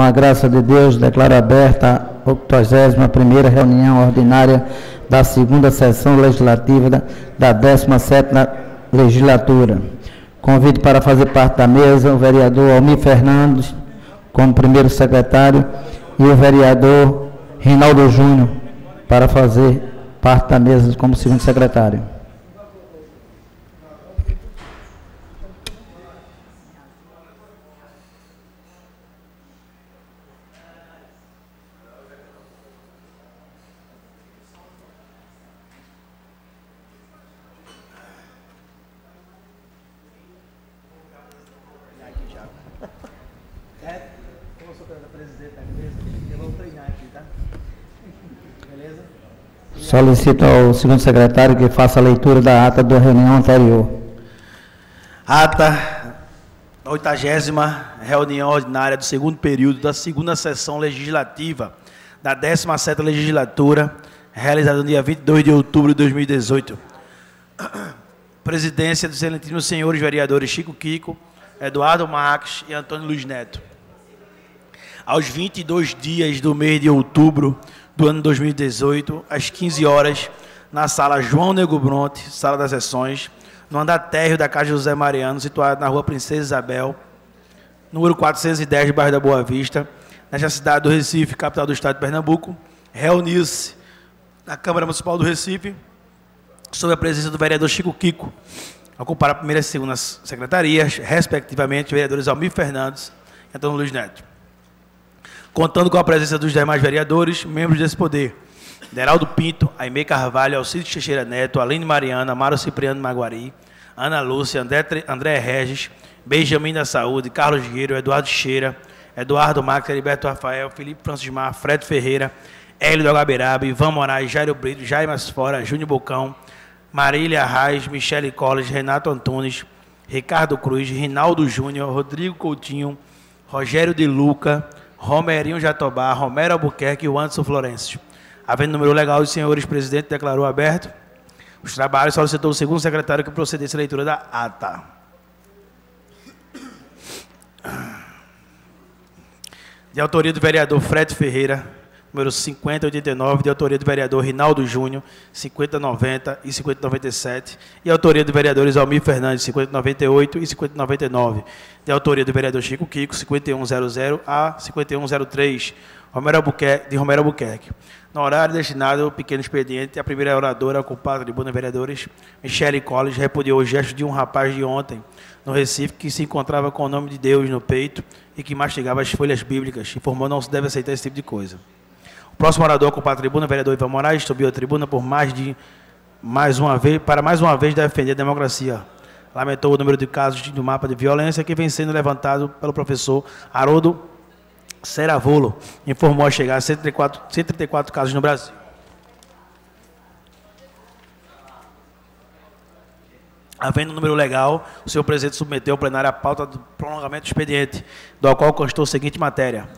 Com a graça de Deus, declaro aberta a 81ª reunião ordinária da 2ª Sessão Legislativa da 17ª Legislatura. Convido para fazer parte da mesa o vereador Almir Fernandes, como primeiro secretário, e o vereador Reinaldo Júnior, para fazer parte da mesa como segundo secretário. Solicito ao segundo secretário que faça a leitura da ata da reunião anterior. Ata da 80ª reunião ordinária do segundo período da 2ª Sessão Legislativa da 17ª Legislatura, realizada no dia 22 de outubro de 2018. Presidência dos excelentíssimos senhores vereadores Chico Kiko, Eduardo Marques e Antônio Luiz Neto. Aos 22 dias do mês de outubro do ano 2018, às 15 horas, na sala João Nego Bronte, sala das sessões, no andar térreo da Casa José Mariano, situada na rua Princesa Isabel, número 410, do bairro da Boa Vista, nesta cidade do Recife, capital do estado de Pernambuco, reuniu-se na Câmara Municipal do Recife, sob a presença do vereador Chico Kiko, a ocupar a primeira e segunda secretarias, respectivamente, vereadores Almir Fernandes e Antônio Luiz Neto. Contando com a presença dos demais vereadores, membros desse poder: Deraldo Pinto, Aimee Carvalho, Alcides Teixeira Neto, Aline Mariana, Amaro Cipriano Maguari, Ana Lúcia, André Regis, Benjamin da Saúde, Carlos Gueiro, Eduardo Cheira, Eduardo Marques, Alberto Rafael, Felipe Francismar, Fred Ferreira, Hélio do Agaberabe, Ivan Moraes, Jairo Brito, Jair Masfora, Júnior Bocão, Marília Raiz, Michele Collis, Renato Antunes, Ricardo Cruz, Reinaldo Júnior, Rodrigo Coutinho, Rogério de Luca, Romerinho Jatobá, Romero Albuquerque e Wanderson Florencio. Havendo número legal, os senhores presidente declarou aberto os trabalhos, solicitou o segundo secretário que procedesse à leitura da ata. De autoria do vereador Fred Ferreira, número 5089, de autoria do vereador Reinaldo Júnior, 5090 e 5097, e autoria dos vereadores Almir Fernandes, 5098 e 5099, de autoria do vereador Chico Kiko, 5100 a 5103, de Romero Albuquerque. No horário destinado ao pequeno expediente, a primeira oradora, ocupada de bons vereadores, Michele Collis, repudiou o gesto de um rapaz de ontem, no Recife, que se encontrava com o nome de Deus no peito e que mastigava as folhas bíblicas, informou não se deve aceitar esse tipo de coisa. Próximo orador a ocupar a tribuna, o vereador Ivan Moraes, subiu a tribuna por mais uma vez defender a democracia. Lamentou o número de casos do mapa de violência que vem sendo levantado pelo professor Haroldo Ceravolo. Informou a chegar a 134 casos no Brasil. Havendo número legal, o senhor presidente submeteu ao plenário a pauta do prolongamento do expediente, do qual constou a seguinte matéria: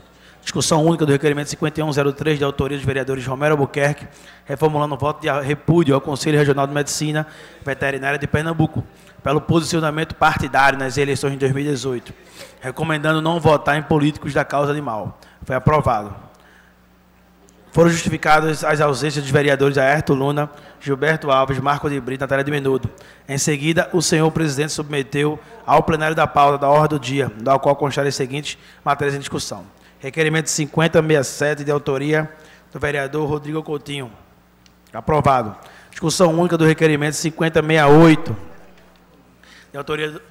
discussão única do requerimento 5103, de autoria dos vereadores Romero Albuquerque, reformulando o voto de repúdio ao Conselho Regional de Medicina Veterinária de Pernambuco, pelo posicionamento partidário nas eleições de 2018, recomendando não votar em políticos da causa animal. Foi aprovado. Foram justificadas as ausências dos vereadores Aerto Luna, Gilberto Alves, Marco de Brito e Natália de Menudo. Em seguida, o senhor presidente submeteu ao plenário da pauta da ordem do dia, da qual constaram as seguintes matérias em discussão. Requerimento 5067, de autoria do vereador Rodrigo Coutinho. Aprovado. Discussão única do requerimento 5068, da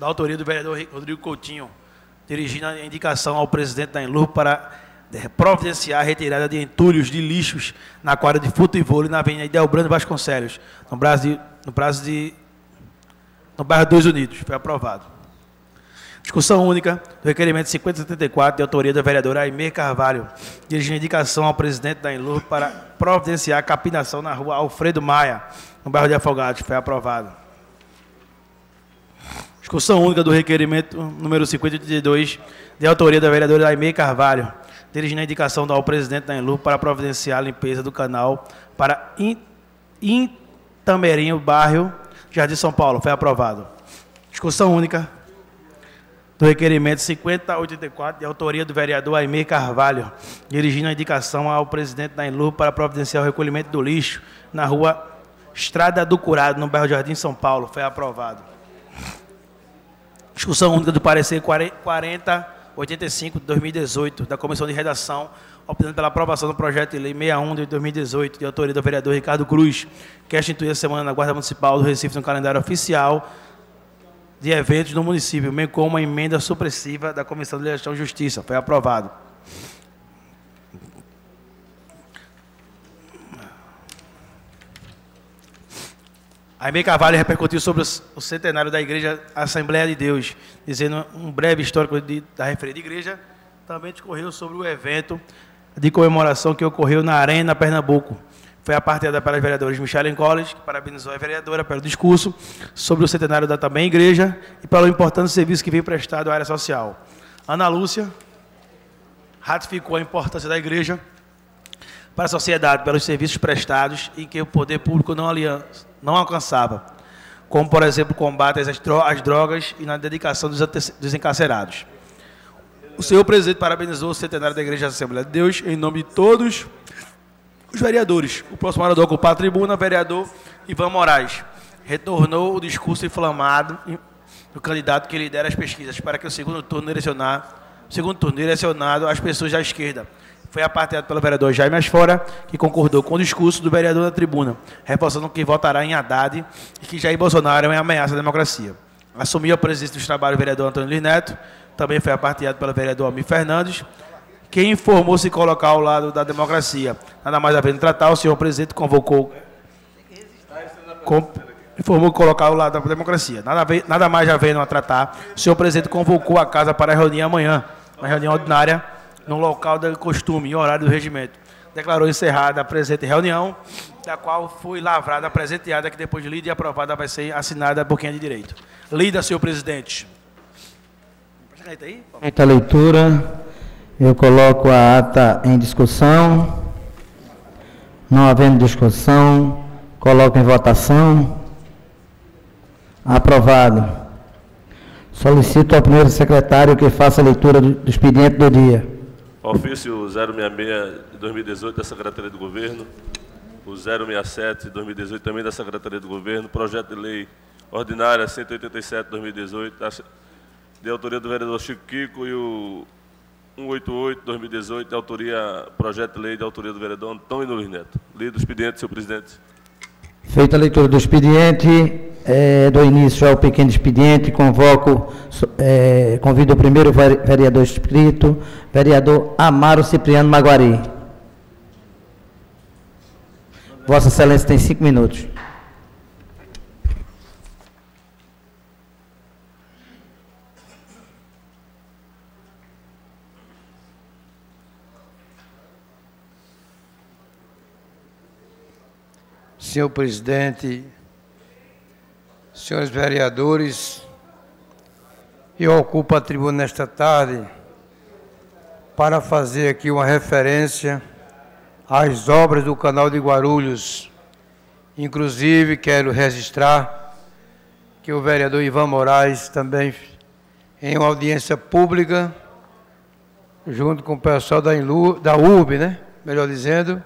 autoria do vereador Rodrigo Coutinho, dirigindo a indicação ao presidente da Enlur para providenciar a retirada de entulhos de lixos na quadra de futebol e na avenida Delbrando Vasconcelos, no bairro dos Unidos. Foi aprovado. Discussão única do requerimento 5074, de autoria da vereadora Aimee Carvalho, dirigindo indicação ao presidente da Enlur para providenciar a capinação na rua Alfredo Maia, no bairro de Afogados. Foi aprovado. Discussão única do requerimento número 5082, de autoria da vereadora Aimee Carvalho, dirigindo a indicação ao presidente da Enlur para providenciar a limpeza do canal para Intamerinho, bairro Jardim São Paulo. Foi aprovado. Discussão única do requerimento 5084, de autoria do vereador Aimir Carvalho, dirigindo a indicação ao presidente da Enlur para providenciar o recolhimento do lixo na rua Estrada do Curado, no bairro Jardim São Paulo. Foi aprovado. Discussão única do parecer 4085 de 2018, da Comissão de Redação, optando pela aprovação do projeto de lei 61 de 2018, de autoria do vereador Ricardo Cruz, que instituiu a semana na Guarda Municipal do Recife no calendário oficial de eventos no município, bem como uma emenda supressiva da Comissão de Legislação e Justiça. Foi aprovado. Aimir Carvalho repercutiu sobre o centenário da Igreja Assembleia de Deus, dizendo um breve histórico da referida igreja. Também discorreu sobre o evento de comemoração que ocorreu na Arena Pernambuco. Foi apartada para os vereadores Michele Collis, que parabenizou a vereadora pelo discurso sobre o centenário da também igreja e pelo importante serviço que veio prestado à área social. Ana Lúcia ratificou a importância da igreja para a sociedade pelos serviços prestados em que o poder público não alcançava, como, por exemplo, combate às drogas e na dedicação dos encarcerados. O senhor presidente parabenizou o centenário da Igreja Assembleia de Deus em nome de todos os vereadores. O próximo orador a ocupar a tribuna, vereador Ivan Moraes, retornou o discurso inflamado do candidato que lidera as pesquisas para que o segundo turno direcionado às pessoas da esquerda. Foi apartado pelo vereador Jaime Asfora, que concordou com o discurso do vereador na tribuna, reforçando que votará em Haddad e que Jair Bolsonaro é uma ameaça à democracia. Assumiu a presidência dos trabalhos o vereador Antônio Luiz Neto, também foi apartado pelo vereador Almir Fernandes, que informou se colocar ao lado da democracia. Nada mais havendo tratar, o senhor presidente convocou... informou colocar ao lado da democracia. Nada mais havendo a tratar, o senhor presidente convocou a casa para a reunião amanhã, uma reunião ordinária, no local do costume e horário do regimento. Declarou encerrada a presente reunião, da qual foi lavrada a presente ata, que depois de lida e aprovada vai ser assinada por quem é de direito. Lida, senhor presidente. Feita a leitura, eu coloco a ata em discussão. Não havendo discussão, coloco em votação. Aprovado. Solicito ao primeiro secretário que faça a leitura do expediente do dia. Ofício 066 de 2018 da Secretaria do Governo, o 067 de 2018 também da Secretaria do Governo, projeto de lei ordinária 187 de 2018, de autoria do vereador Chico Kiko, e o 188 de 2018, de autoria, projeto de lei de autoria do vereador Antônio Luiz Neto. Lido o expediente, senhor presidente. Feita a leitura do expediente, do início ao pequeno expediente, convoco, convido o primeiro vereador inscrito, vereador Amaro Cipriano Maguari. Vossa Excelência tem 5 minutos. Senhor presidente, senhores vereadores, eu ocupo a tribuna nesta tarde para fazer aqui uma referência às obras do Canal de Guarulhos. Inclusive, quero registrar que o vereador Ivan Moraes também, em uma audiência pública, junto com o pessoal da URB, melhor dizendo,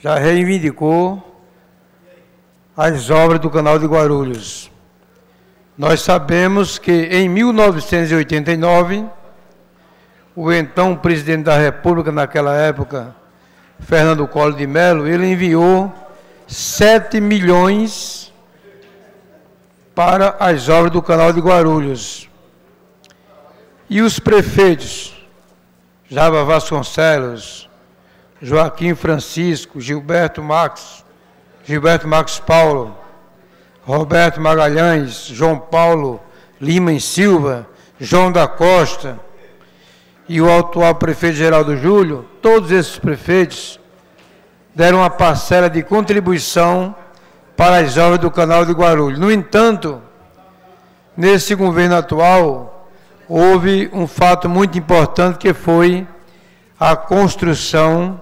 já reivindicou as obras do Canal de Guarulhos. Nós sabemos que, em 1989, o então presidente da República, naquela época, Fernando Collor de Mello, ele enviou 7 milhões para as obras do Canal de Guarulhos. E os prefeitos, Java Vasconcelos, Joaquim Francisco, Gilberto Marques Paulo, Roberto Magalhães, João Paulo Lima e Silva, João da Costa e o atual prefeito Geraldo Júlio, todos esses prefeitos deram uma parcela de contribuição para as obras do Canal de Guarulhos. No entanto, nesse governo atual, houve um fato muito importante, que foi a construção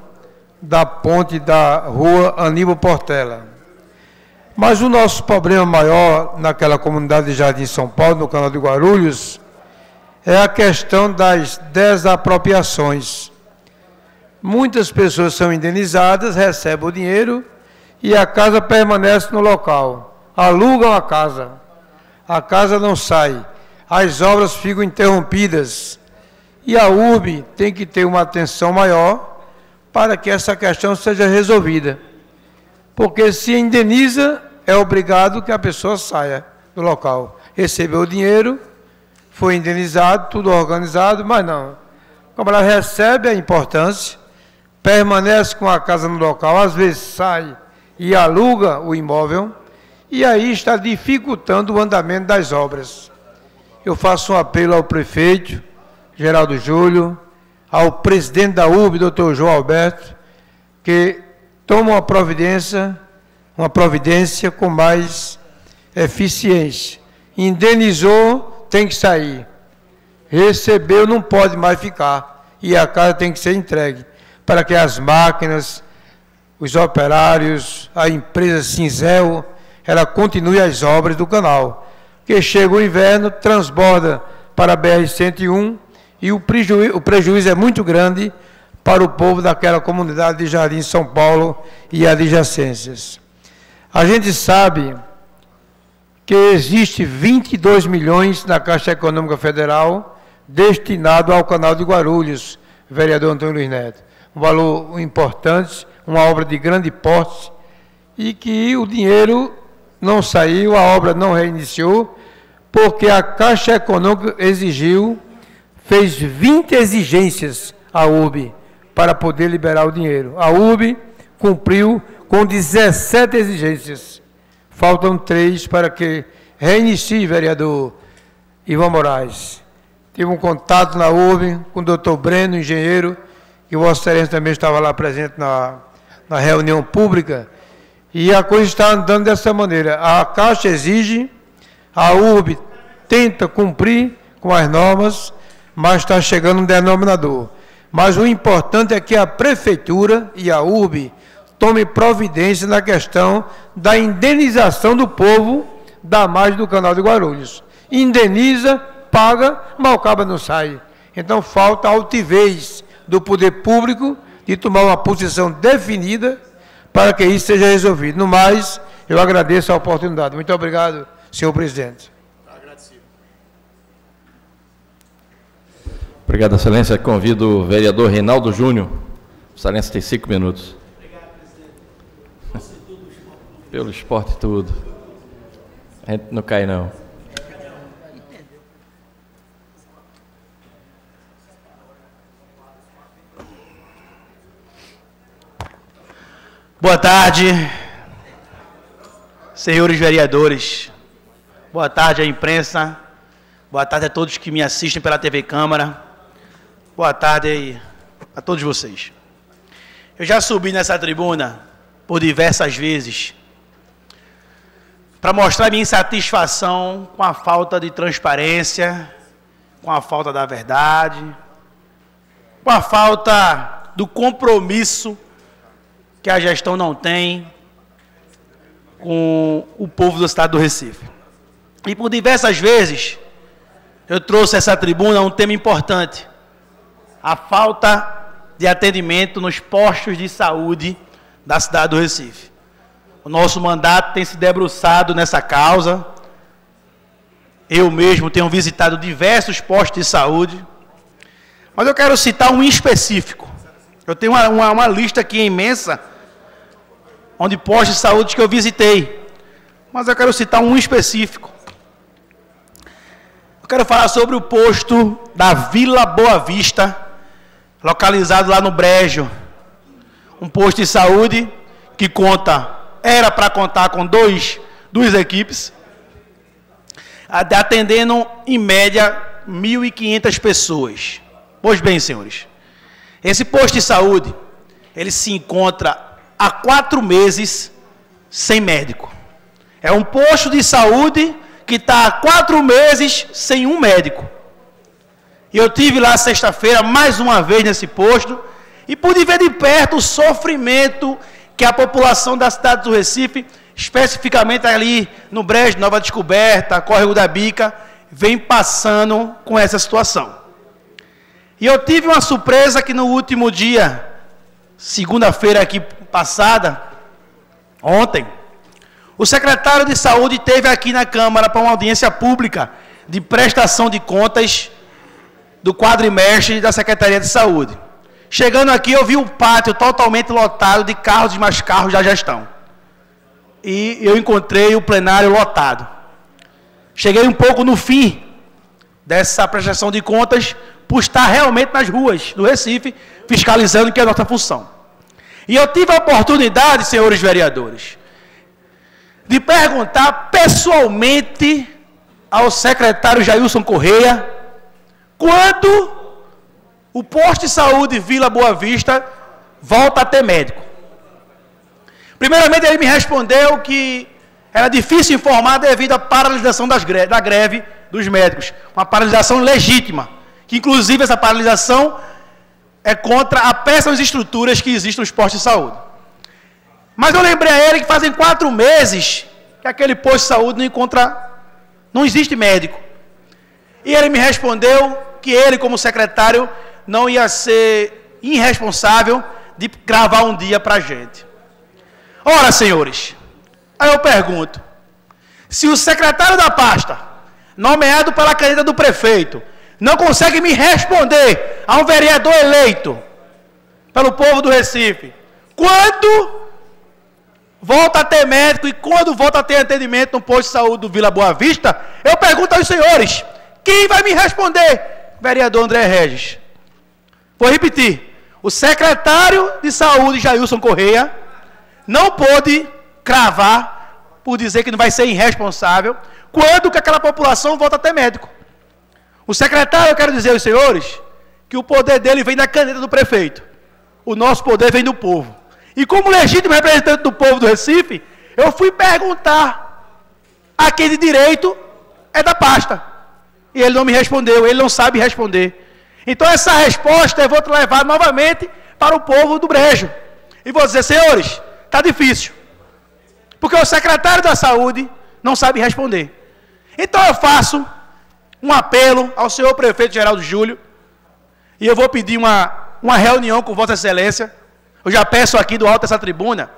da ponte da rua Aníbal Portela. Mas o nosso problema maior naquela comunidade de Jardim São Paulo, no Canal de Guarulhos, é a questão das desapropriações. Muitas pessoas são indenizadas, recebem o dinheiro e a casa permanece no local. Alugam a casa não sai, as obras ficam interrompidas. E a URB tem que ter uma atenção maior para que essa questão seja resolvida. Porque se indeniza, é obrigado que a pessoa saia do local. Recebeu o dinheiro, foi indenizado, tudo organizado, mas não. Como ela recebe a importância, permanece com a casa no local, às vezes sai e aluga o imóvel, e aí está dificultando o andamento das obras. Eu faço um apelo ao prefeito, Geraldo Júlio, ao presidente da URB, doutor João Alberto, que toma uma providência com mais eficiência. Indenizou, tem que sair. Recebeu, não pode mais ficar. E a casa tem que ser entregue, para que as máquinas, os operários, a empresa Cinzel, ela continue as obras do canal. Porque chega o inverno, transborda para a BR-101, e o prejuízo é muito grande para o povo daquela comunidade de Jardim São Paulo e adjacências. A gente sabe que existe 22 milhões na Caixa Econômica Federal destinado ao canal de Guarulhos, vereador Antônio Luiz Neto. Um valor importante, uma obra de grande porte, e que o dinheiro não saiu, a obra não reiniciou, porque a Caixa Econômica exigiu, fez 20 exigências à URB para poder liberar o dinheiro. A URB cumpriu com 17 exigências. Faltam 3 para que reinicie, vereador Ivan Moraes. Tive um contato na URB com o doutor Breno, engenheiro, que Vossa Excelência também estava lá presente na reunião pública, e a coisa está andando dessa maneira. A Caixa exige, a URB tenta cumprir com as normas, mas está chegando um denominador. Mas o importante é que a Prefeitura e a URB tomem providência na questão da indenização do povo da margem do canal de Guarulhos. Indeniza, paga, mas o cabo não sai. Então falta a altivez do poder público de tomar uma posição definida para que isso seja resolvido. No mais, eu agradeço a oportunidade. Muito obrigado, senhor presidente. Obrigado, Excelência. Convido o vereador Reinaldo Júnior. Excelência tem 5 minutos. Obrigado, presidente. Pelo esporte tudo. A gente não cai, não. Boa tarde, senhores vereadores. Boa tarde à imprensa. Boa tarde a todos que me assistem pela TV Câmara. Boa tarde a todos vocês. Eu já subi nessa tribuna por diversas vezes para mostrar minha insatisfação com a falta de transparência, com a falta da verdade, com a falta do compromisso que a gestão não tem com o povo do estado do Recife. E por diversas vezes eu trouxe essa tribuna um tema importante: a falta de atendimento nos postos de saúde da cidade do Recife. O nosso mandato tem se debruçado nessa causa. Eu mesmo tenho visitado diversos postos de saúde, mas eu quero citar um específico. Eu tenho uma lista aqui imensa, onde postos de saúde que eu visitei, mas eu quero citar um específico. Eu quero falar sobre o posto da Vila Boa Vista, localizado lá no Brejo. Um posto de saúde que era para contar com duas equipes, atendendo em média 1.500 pessoas. Pois bem, senhores, esse posto de saúde, ele se encontra há 4 meses sem médico. É um posto de saúde que está há 4 meses sem um médico. E eu tive lá sexta-feira, mais uma vez nesse posto, e pude ver de perto o sofrimento que a população da cidade do Recife, especificamente ali no Brejo, Nova Descoberta, Córrego da Bica, vem passando com essa situação. E eu tive uma surpresa que no último dia, segunda-feira aqui passada, ontem, o secretário de Saúde esteve aqui na Câmara para uma audiência pública de prestação de contas do quadrimestre da Secretaria de Saúde. Chegando aqui, eu vi um pátio totalmente lotado de carros e mais carros da gestão. E eu encontrei o plenário lotado. Cheguei um pouco no fim dessa prestação de contas, por estar realmente nas ruas do Recife, fiscalizando, que é a nossa função. E eu tive a oportunidade, senhores vereadores, de perguntar pessoalmente ao secretário Jailson Correia quando o posto de saúde Vila Boa Vista volta a ter médico. Primeiramente, ele me respondeu que era difícil informar devido à paralisação da greve dos médicos, uma paralisação legítima, que inclusive essa paralisação é contra a péssima estruturas que existem nos postos de saúde. Mas eu lembrei a ele que fazem 4 meses que aquele posto de saúde não existe médico. E ele me respondeu que ele, como secretário, não ia ser irresponsável de gravar um dia para a gente. Ora, senhores, aí eu pergunto, se o secretário da pasta, nomeado pela caneta do prefeito, não consegue me responder a um vereador eleito pelo povo do Recife, quando volta a ter médico e quando volta a ter atendimento no posto de saúde do Vila Boa Vista, eu pergunto aos senhores, quem vai me responder? Vereador André Regis. Vou repetir, o secretário de saúde, Jailson Correia, não pôde cravar, por dizer que não vai ser irresponsável, quando que aquela população volta a ter médico. O secretário, eu quero dizer aos senhores, que o poder dele vem da caneta do prefeito. O nosso poder vem do povo. E como legítimo representante do povo do Recife, eu fui perguntar a quem de direito é da pasta. E ele não me respondeu, ele não sabe responder. Então essa resposta eu vou levar novamente para o povo do Brejo. E vou dizer, senhores, está difícil. Porque o secretário da saúde não sabe responder. Então eu faço um apelo ao senhor prefeito Geraldo Júlio, e eu vou pedir uma reunião com Vossa Excelência, eu já peço aqui do alto dessa tribuna,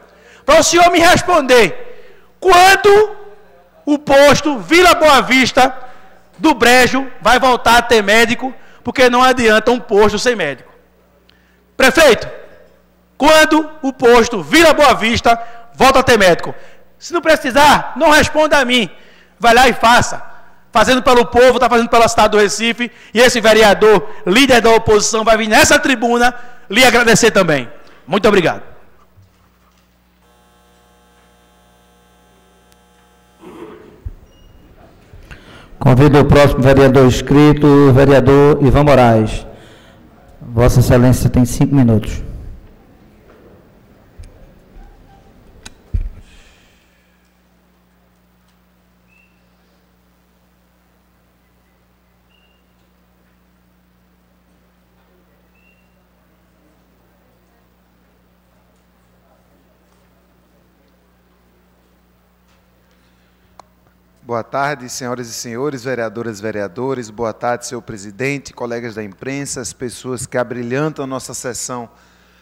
para o senhor me responder quando o posto Vila Boa Vista do Brejo vai voltar a ter médico, porque não adianta um posto sem médico. Prefeito, quando o posto Vila Boa Vista volta a ter médico? Se não precisar, não responda a mim, vai lá e faça. Fazendo pelo povo, está fazendo pela cidade do Recife, e esse vereador, líder da oposição, vai vir nessa tribuna lhe agradecer também. Muito obrigado. Convido o próximo vereador inscrito, o vereador Ivan Moraes. Vossa Excelência tem 5 minutos. Boa tarde, senhoras e senhores, vereadoras e vereadores. Boa tarde, senhor presidente, colegas da imprensa, as pessoas que abrilhantam a nossa sessão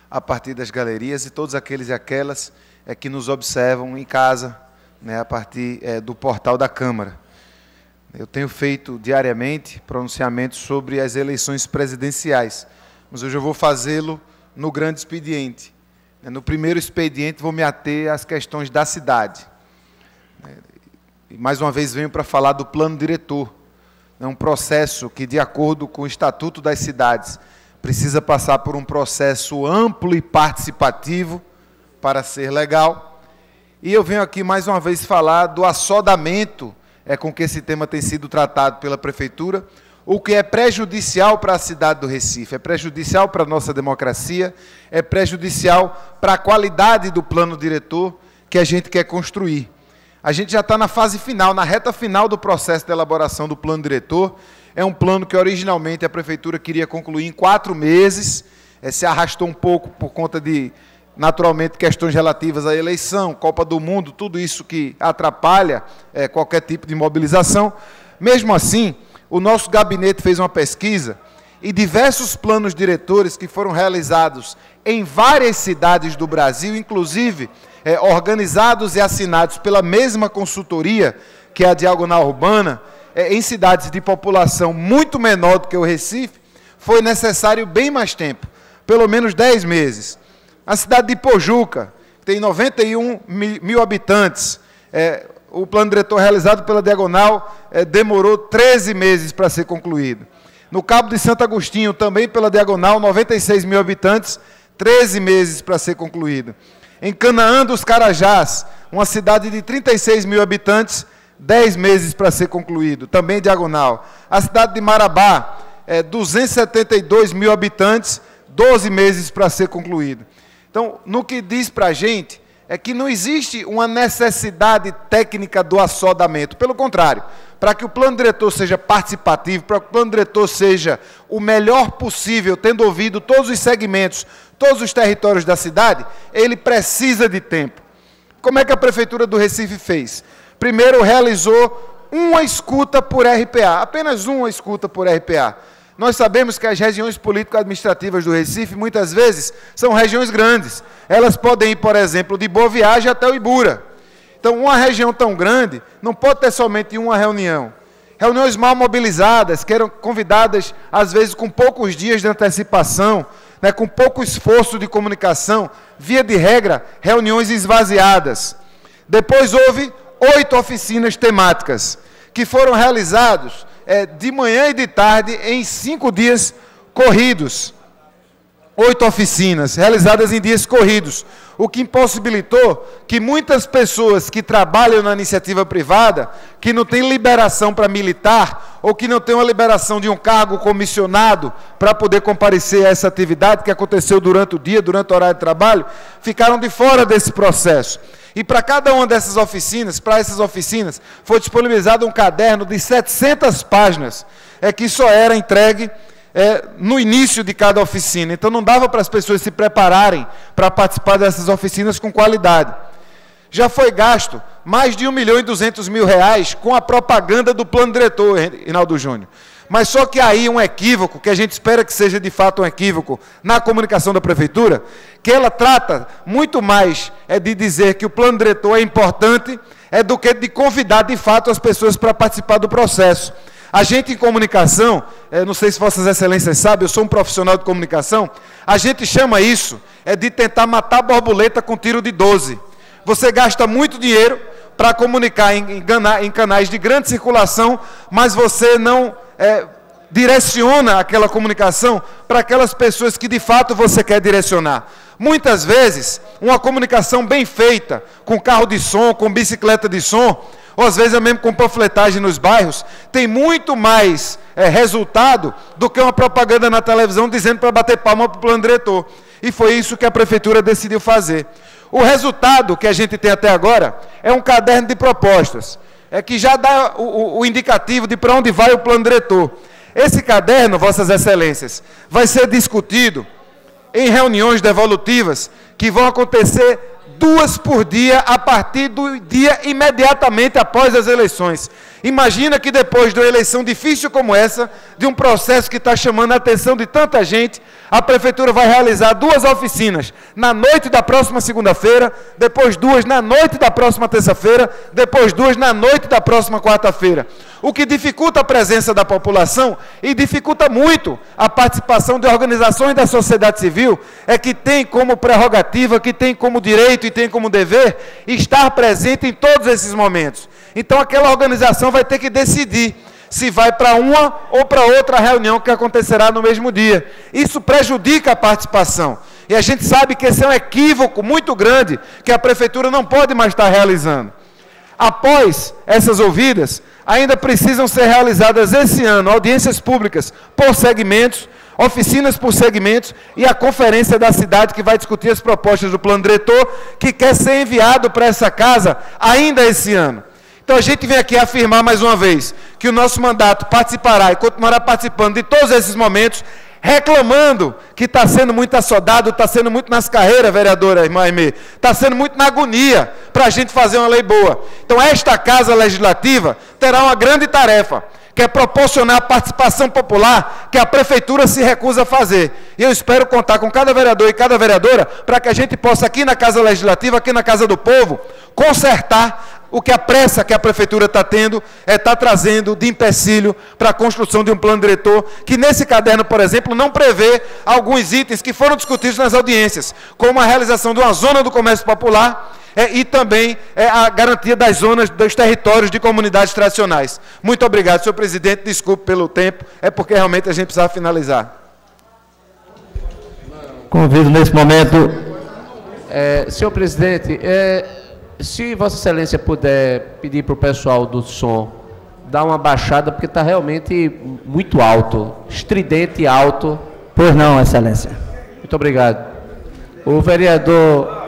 a partir das galerias e todos aqueles e aquelas que nos observam em casa, né, a partir do portal da Câmara. Eu tenho feito diariamente pronunciamentos sobre as eleições presidenciais, mas hoje eu vou fazê-lo no grande expediente. No primeiro expediente vou me ater às questões da cidade. E mais uma vez venho para falar do plano diretor. É um processo que, de acordo com o Estatuto das Cidades, precisa passar por um processo amplo e participativo para ser legal. E eu venho aqui mais uma vez falar do assodamento com que esse tema tem sido tratado pela Prefeitura, o que é prejudicial para a cidade do Recife, é prejudicial para a nossa democracia, é prejudicial para a qualidade do plano diretor que a gente quer construir. A gente já está na fase final, na reta final do processo de elaboração do plano diretor. É um plano que originalmente a Prefeitura queria concluir em 4 meses, se arrastou um pouco por conta de, naturalmente, questões relativas à eleição, Copa do Mundo, tudo isso que atrapalha qualquer tipo de mobilização, Mesmo assim, o nosso gabinete fez uma pesquisa e diversos planos diretores que foram realizados em várias cidades do Brasil, inclusive organizados e assinados pela mesma consultoria, que é a Diagonal Urbana, em cidades de população muito menor do que o Recife, foi necessário bem mais tempo, pelo menos 10 meses. A cidade de Pojuca, que tem 91 mil habitantes, o plano diretor realizado pela Diagonal demorou 13 meses para ser concluído. No Cabo de Santo Agostinho, também pela Diagonal, 96 mil habitantes, 13 meses para ser concluído. Em Canaã dos Carajás, uma cidade de 36 mil habitantes, 10 meses para ser concluído, também Diagonal. A cidade de Marabá, 272 mil habitantes, 12 meses para ser concluído. Então, no que diz para a gente, é que não existe uma necessidade técnica do assodamento. Pelo contrário, para que o plano diretor seja participativo, para que o plano diretor seja o melhor possível, tendo ouvido todos os segmentos, todos os territórios da cidade, ele precisa de tempo. Como é que a Prefeitura do Recife fez? Primeiro, realizou uma escuta por RPA, apenas uma escuta por RPA. Nós sabemos que as regiões político-administrativas do Recife, muitas vezes, são regiões grandes. Elas podem ir, por exemplo, de Boa Viagem até o Ibura. Então, uma região tão grande não pode ter somente uma reunião. Reuniões mal mobilizadas, que eram convidadas, às vezes, com poucos dias de antecipação, né, com pouco esforço de comunicação, via de regra, reuniões esvaziadas. Depois houve 8 oficinas temáticas, que foram realizadas de manhã e de tarde, em 5 dias corridos. 8 oficinas, realizadas em dias corridos, o que impossibilitou que muitas pessoas que trabalham na iniciativa privada, que não têm liberação para militar, ou que não têm uma liberação de um cargo comissionado para poder comparecer a essa atividade que aconteceu durante o dia, durante o horário de trabalho, ficaram de fora desse processo. E para cada uma dessas oficinas, foi disponibilizado um caderno de 700 páginas, que só era entregue no início de cada oficina. Então não dava para as pessoas se prepararem para participar dessas oficinas com qualidade. Já foi gasto mais de R$ 1.200.000 com a propaganda do plano diretor, Reinaldo Júnior. Mas só que aí um equívoco, que a gente espera que seja de fato um equívoco, na comunicação da Prefeitura, que ela trata muito mais de dizer que o plano diretor é importante, do que de convidar de fato as pessoas para participar do processo. A gente em comunicação, não sei se Vossas Excelências sabem, eu sou um profissional de comunicação, a gente chama isso de tentar matar a borboleta com tiro de 12. Você gasta muito dinheiro para comunicar em canais de grande circulação, mas você não direciona aquela comunicação para aquelas pessoas que de fato você quer direcionar. Muitas vezes, uma comunicação bem feita, com carro de som, com bicicleta de som, ou às vezes mesmo com panfletagem nos bairros, tem muito mais resultado do que uma propaganda na televisão dizendo para bater palma para o plano diretor. E foi isso que a Prefeitura decidiu fazer. O resultado que a gente tem até agora é um caderno de propostas, que já dá o indicativo de para onde vai o plano diretor. Esse caderno, Vossas Excelências, vai ser discutido em reuniões devolutivas que vão acontecer 2 por dia, a partir do dia imediatamente após as eleições. Imagina que depois de uma eleição difícil como essa, de um processo que está chamando a atenção de tanta gente, a Prefeitura vai realizar 2 oficinas na noite da próxima segunda-feira, depois 2 na noite da próxima terça-feira, depois 2 na noite da próxima quarta-feira. O que dificulta a presença da população e dificulta muito a participação de organizações da sociedade civil, que tem como prerrogativa, que tem como direito e tem como dever estar presente em todos esses momentos. Então aquela organização vai ter que decidir se vai para uma ou para outra reunião que acontecerá no mesmo dia. Isso prejudica a participação. E a gente sabe que esse é um equívoco muito grande que a Prefeitura não pode mais estar realizando. Após essas ouvidas, ainda precisam ser realizadas esse ano audiências públicas por segmentos, oficinas por segmentos e a conferência da cidade que vai discutir as propostas do plano diretor, que quer ser enviado para essa casa ainda esse ano. Então a gente vem aqui afirmar mais uma vez que o nosso mandato participará e continuará participando de todos esses momentos, reclamando que está sendo muito açodado, está sendo muito nas carreiras, vereadora irmã Aimee, está sendo muito na agonia para a gente fazer uma lei boa. Então esta Casa Legislativa terá uma grande tarefa, que é proporcionar a participação popular que a Prefeitura se recusa a fazer. E eu espero contar com cada vereador e cada vereadora para que a gente possa aqui na Casa Legislativa, aqui na Casa do Povo, consertar o que a pressa que a Prefeitura está tendo, está trazendo de empecilho para a construção de um plano diretor, que nesse caderno, por exemplo, não prevê alguns itens que foram discutidos nas audiências, como a realização de uma zona do comércio popular e também a garantia das zonas, dos territórios de comunidades tradicionais. Muito obrigado, senhor presidente, desculpe pelo tempo, é porque realmente a gente precisava finalizar. Convido nesse momento... senhor presidente... se Vossa Excelência puder pedir para o pessoal do som dar uma baixada, porque está realmente muito alto, estridente alto. Pois não, Excelência. Muito obrigado. O vereador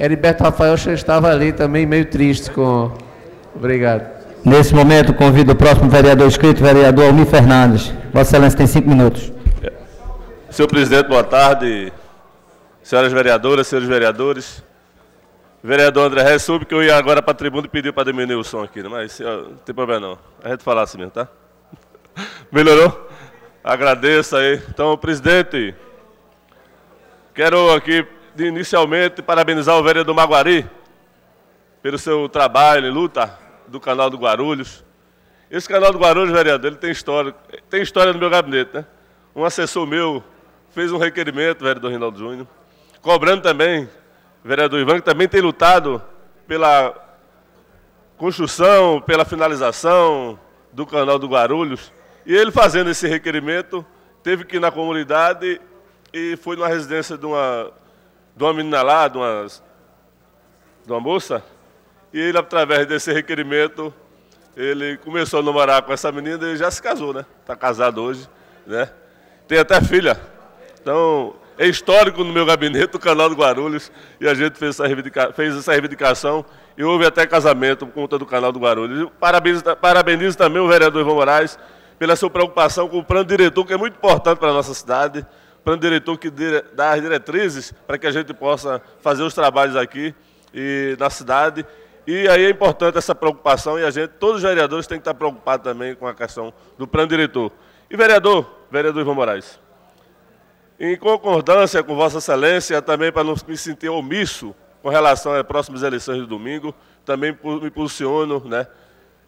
Alberto Rafael já estava ali também meio triste com... Obrigado. Nesse momento, convido o próximo vereador inscrito, vereador Almir Fernandes. Vossa Excelência tem 5 minutos. Senhor presidente, boa tarde. Senhoras vereadoras, senhores vereadores. Vereador André Regis soube que eu ia agora para a tribuna e pediu para diminuir o som aqui, né? Mas ó, não tem problema não, a gente fala assim mesmo, tá? Melhorou? Agradeço aí. Então, presidente, quero aqui inicialmente parabenizar o vereador Maguari pelo seu trabalho e luta do canal do Guarulhos. Esse canal do Guarulhos, vereador, ele tem história no meu gabinete, né? Um assessor meu fez um requerimento, vereador Reinaldo Júnior, cobrando também... Vereador Ivan, que também tem lutado pela construção, pela finalização do canal do Guarulhos. E ele, fazendo esse requerimento, teve que ir na comunidade e foi numa residência de uma menina lá, de uma moça. E ele, através desse requerimento, ele começou a namorar com essa menina e já se casou, né? Está casado hoje, né? Tem até filha. Então... é histórico no meu gabinete, o canal do Guarulhos, e a gente fez essa reivindicação e houve até casamento por conta do canal do Guarulhos. Parabenizo também o vereador Ivan Moraes pela sua preocupação com o plano diretor, que é muito importante para a nossa cidade, plano diretor que dá as diretrizes para que a gente possa fazer os trabalhos aqui e na cidade. E aí é importante essa preocupação e a gente, todos os vereadores, têm que estar preocupados também com a questão do plano diretor. E vereador Ivan Moraes, em concordância com Vossa Excelência, também para não me sentir omisso com relação às próximas eleições de domingo, também me posiciono, né,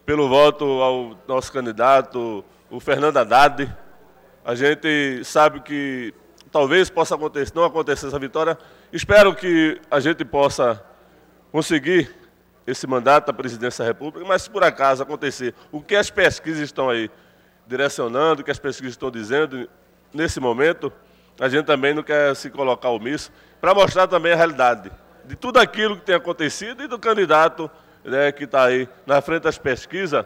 pelo voto ao nosso candidato, o Fernando Haddad. A gente sabe que talvez possa acontecer, não acontecer essa vitória. Espero que a gente possa conseguir esse mandato da presidência da República, mas se por acaso acontecer o que as pesquisas estão aí direcionando, o que as pesquisas estão dizendo nesse momento... a gente também não quer se colocar omisso, para mostrar também a realidade de tudo aquilo que tem acontecido e do candidato, né, que está aí na frente das pesquisas.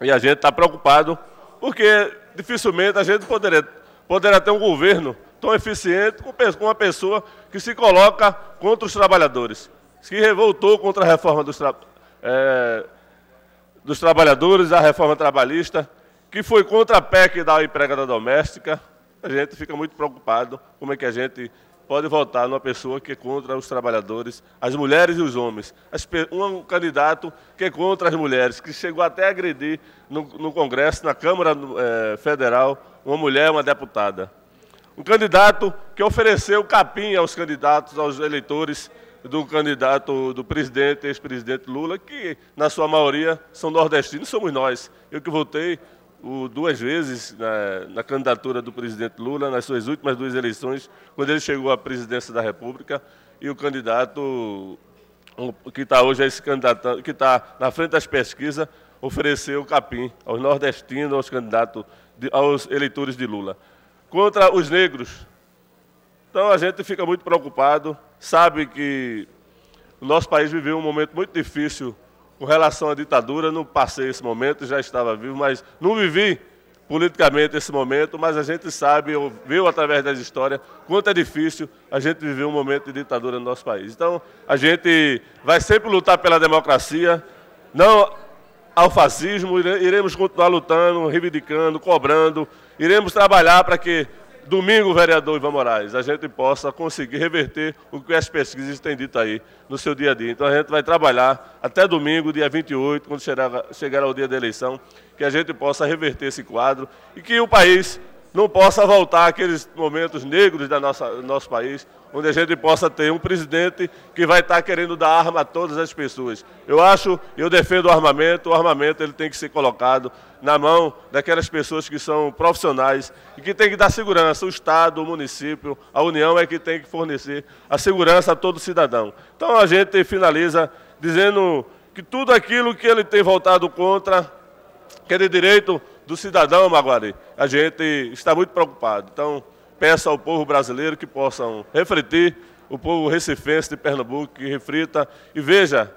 E a gente está preocupado, porque dificilmente a gente poderá ter um governo tão eficiente com uma pessoa que se coloca contra os trabalhadores, que revoltou contra a reforma dos trabalhadores, a reforma trabalhista, que foi contra a PEC da empregada doméstica. A gente fica muito preocupado como é que a gente pode votar numa pessoa que é contra os trabalhadores, as mulheres e os homens. Um candidato que é contra as mulheres, que chegou até a agredir no Congresso, na Câmara Federal, uma mulher, uma deputada. Um candidato que ofereceu capim aos candidatos, aos eleitores do candidato, do presidente, ex-presidente Lula, que na sua maioria são nordestinos, somos nós. Eu que votei 2 vezes na candidatura do presidente Lula, nas suas últimas 2 eleições, quando ele chegou à presidência da República, e o candidato que está hoje, esse candidato que está na frente das pesquisas, ofereceu capim aos nordestinos, aos candidatos, aos eleitores de Lula. Contra os negros. Então a gente fica muito preocupado, sabe que o nosso país viveu um momento muito difícil com relação à ditadura. Não passei esse momento, já estava vivo, mas não vivi politicamente esse momento, mas a gente sabe, viu através das histórias, quanto é difícil a gente viver um momento de ditadura no nosso país. Então, a gente vai sempre lutar pela democracia, não ao fascismo, iremos continuar lutando, reivindicando, cobrando, iremos trabalhar para que domingo, vereador Ivan Moraes, a gente possa conseguir reverter o que as pesquisas têm dito aí no seu dia a dia. Então a gente vai trabalhar até domingo, dia 28, quando chegar ao dia da eleição, que a gente possa reverter esse quadro e que o país não possa voltar àqueles momentos negros do nosso país, onde a gente possa ter um presidente que vai estar querendo dar arma a todas as pessoas. Eu defendo o armamento ele tem que ser colocado na mão daquelas pessoas que são profissionais e que tem que dar segurança, o Estado, o município, a União é que tem que fornecer a segurança a todo cidadão. Então a gente finaliza dizendo que tudo aquilo que ele tem votado contra, que é de direito do cidadão Maguari, a gente está muito preocupado. Então, peço ao povo brasileiro que possam refletir, o povo recifense de Pernambuco que reflita e veja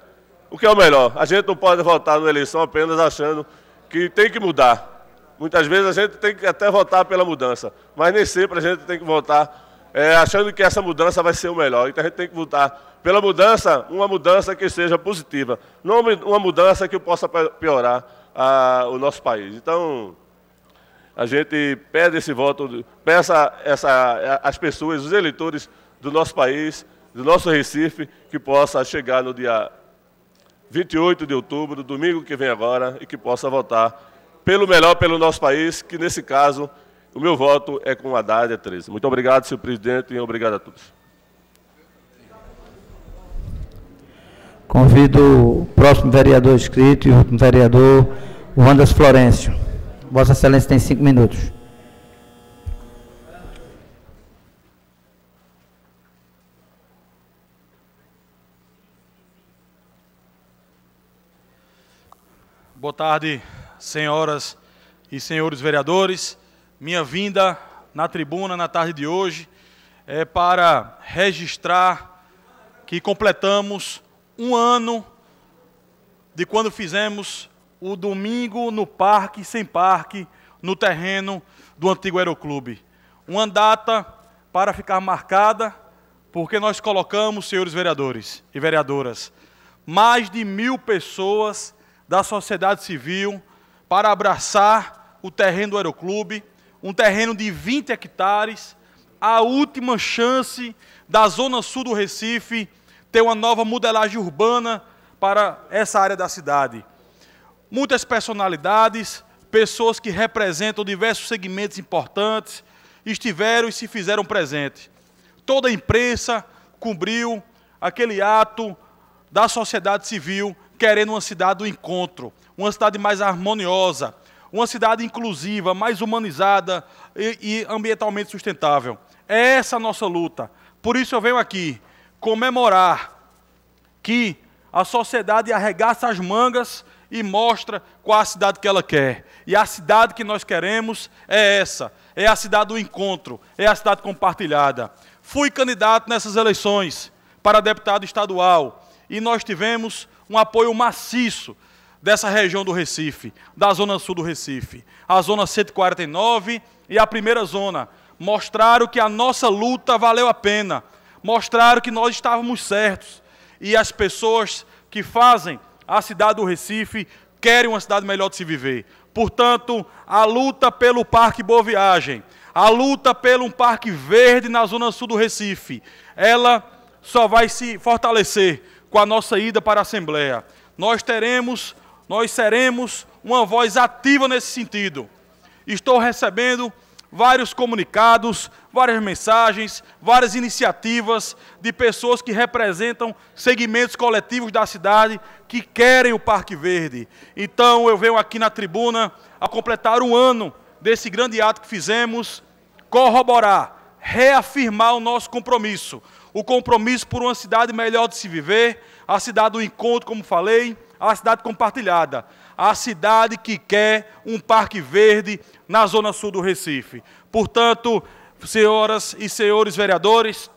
o que é o melhor. A gente não pode votar numa eleição apenas achando que tem que mudar. Muitas vezes a gente tem que até votar pela mudança, mas nem sempre a gente tem que votar achando que essa mudança vai ser o melhor. Então a gente tem que votar pela mudança, uma mudança que seja positiva, não uma mudança que possa piorar o nosso país. Então, a gente pede esse voto, peça as pessoas, os eleitores do nosso país, do nosso Recife, que possa chegar no dia 28 de outubro, domingo que vem agora, e que possa votar pelo melhor pelo nosso país, que nesse caso o meu voto é com Haddad e 13. Muito obrigado, senhor presidente, e obrigado a todos. Convido o próximo vereador inscrito e o último vereador, o Wanderson Florencio. Vossa Excelência tem 5 minutos. Boa tarde, senhoras e senhores vereadores. Minha vinda na tribuna na tarde de hoje é para registrar que completamos 1 ano de quando fizemos o domingo no parque, sem parque, no terreno do antigo Aeroclube. Uma data para ficar marcada, porque nós colocamos, senhores vereadores e vereadoras, mais de 1000 pessoas da sociedade civil para abraçar o terreno do Aeroclube, um terreno de 20 hectares, a última chance da zona sul do Recife ter uma nova modelagem urbana para essa área da cidade. Muitas personalidades, pessoas que representam diversos segmentos importantes, estiveram e se fizeram presentes. Toda a imprensa cobriu aquele ato da sociedade civil querendo uma cidade do encontro, uma cidade mais harmoniosa, uma cidade inclusiva, mais humanizada e ambientalmente sustentável. É essa a nossa luta. Por isso eu venho aqui comemorar que a sociedade arregaça as mangas e mostra qual a cidade que ela quer. E a cidade que nós queremos é essa, é a cidade do encontro, é a cidade compartilhada. Fui candidato nessas eleições para deputado estadual e nós tivemos um apoio maciço dessa região do Recife, da zona sul do Recife. A zona 149 e a primeira zona mostraram que a nossa luta valeu a pena, mostraram que nós estávamos certos e as pessoas que fazem a cidade do Recife quer uma cidade melhor de se viver. Portanto, a luta pelo Parque Boa Viagem, a luta pelo um parque verde na zona sul do Recife, ela só vai se fortalecer com a nossa ida para a Assembleia. Nós seremos uma voz ativa nesse sentido. Estou recebendo vários comunicados, várias mensagens, várias iniciativas de pessoas que representam segmentos coletivos da cidade que querem o Parque Verde. Então eu venho aqui na tribuna a completar 1 ano desse grande ato que fizemos, corroborar, reafirmar o nosso compromisso. O compromisso por uma cidade melhor de se viver, a cidade do encontro, como falei, a cidade compartilhada, a cidade que quer um parque verde na zona sul do Recife. Portanto, senhoras e senhores vereadores,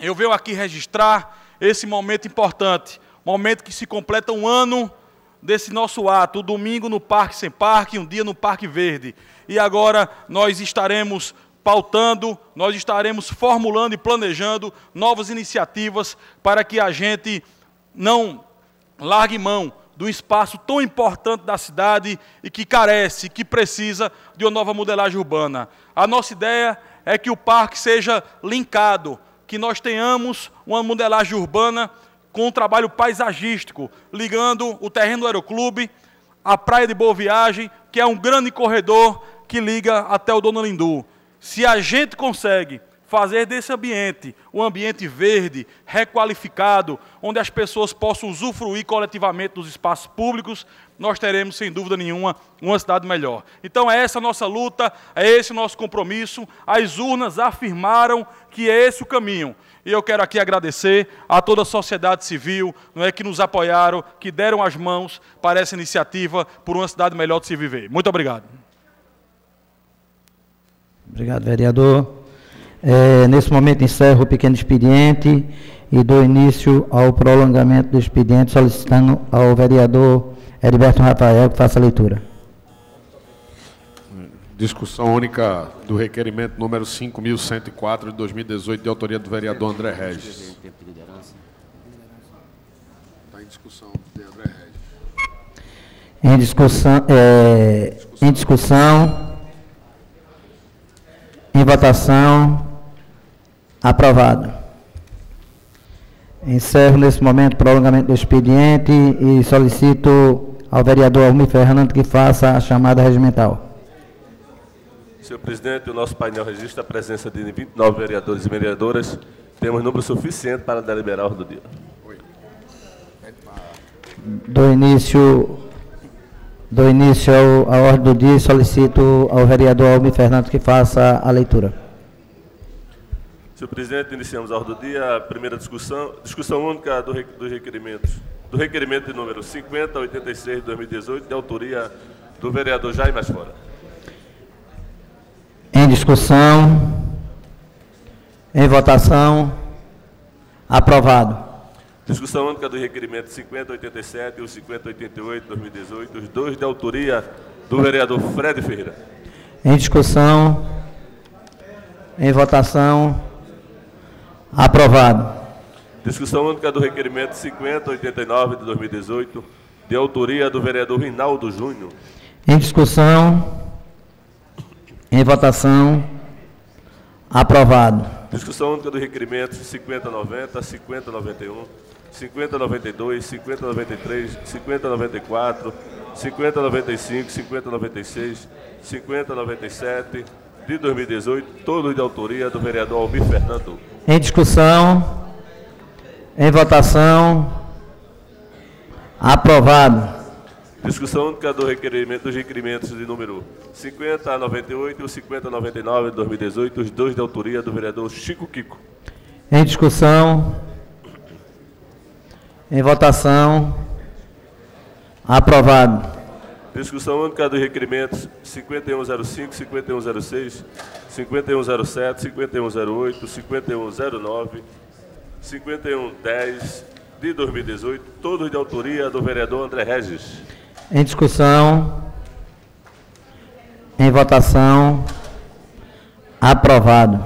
eu venho aqui registrar esse momento importante, momento que se completa 1 ano desse nosso ato, o domingo no Parque Sem Parque, um dia no Parque Verde. E agora nós estaremos pautando, nós estaremos formulando e planejando novas iniciativas para que a gente não largue mão do espaço tão importante da cidade e que carece, que precisa de uma nova modelagem urbana. A nossa ideia é que o parque seja linkado, que nós tenhamos uma modelagem urbana com um trabalho paisagístico, ligando o terreno do Aeroclube, a Praia de Boa Viagem, que é um grande corredor que liga até o Dona Lindu. Se a gente consegue fazer desse ambiente um ambiente verde, requalificado, onde as pessoas possam usufruir coletivamente dos espaços públicos, nós teremos, sem dúvida nenhuma, uma cidade melhor. Então é essa a nossa luta, é esse o nosso compromisso. As urnas afirmaram que é esse o caminho. E eu quero aqui agradecer a toda a sociedade civil, não é, que nos apoiaram, que deram as mãos para essa iniciativa por uma cidade melhor de se viver. Muito obrigado. Obrigado, vereador. Nesse momento encerro o pequeno expediente e dou início ao prolongamento do expediente, solicitando ao vereador Alberto Rafael que faça a leitura. Discussão única do requerimento número 5.104 de 2018, de autoria do vereador André Regis. Está em discussão, de André Regis. Em discussão, em votação. Aprovado. Encerro nesse momento o prolongamento do expediente e solicito ao vereador Almir Fernandes que faça a chamada regimental. Senhor presidente, o nosso painel registra a presença de 29 vereadores e vereadoras. Temos número suficiente para deliberar a ordem do dia. Dou início à ordem do dia e solicito ao vereador Almir Fernandes que faça a leitura. Senhor presidente, iniciamos a ordem do dia. A primeira discussão única do requerimento número 5086 de 2018, de autoria do vereador Jair Bolsonaro. Em discussão, em votação, aprovado. Discussão única do requerimento 5087 e o 5088 de 2018, os dois de autoria do vereador Fred Ferreira. Em discussão, em votação. Aprovado. Discussão única do requerimento 5089 de 2018, de autoria do vereador Reinaldo Júnior. Em discussão, em votação, aprovado. Discussão única do requerimento 5090, 5091, 5092, 5093, 5094, 5095, 5096, 5097... de 2018, todos de autoria do vereador Almir Fernando. Em discussão, em votação, aprovado. Discussão única do requerimento, dos requerimentos de número 5098 e o 5099 de 2018, os dois de autoria do vereador Chico Kiko. Em discussão, em votação, aprovado. Discussão única dos requerimentos 5105, 5106, 5107, 5108, 5109, 5110 de 2018, todos de autoria do vereador André Regis. Em discussão, em votação, aprovado.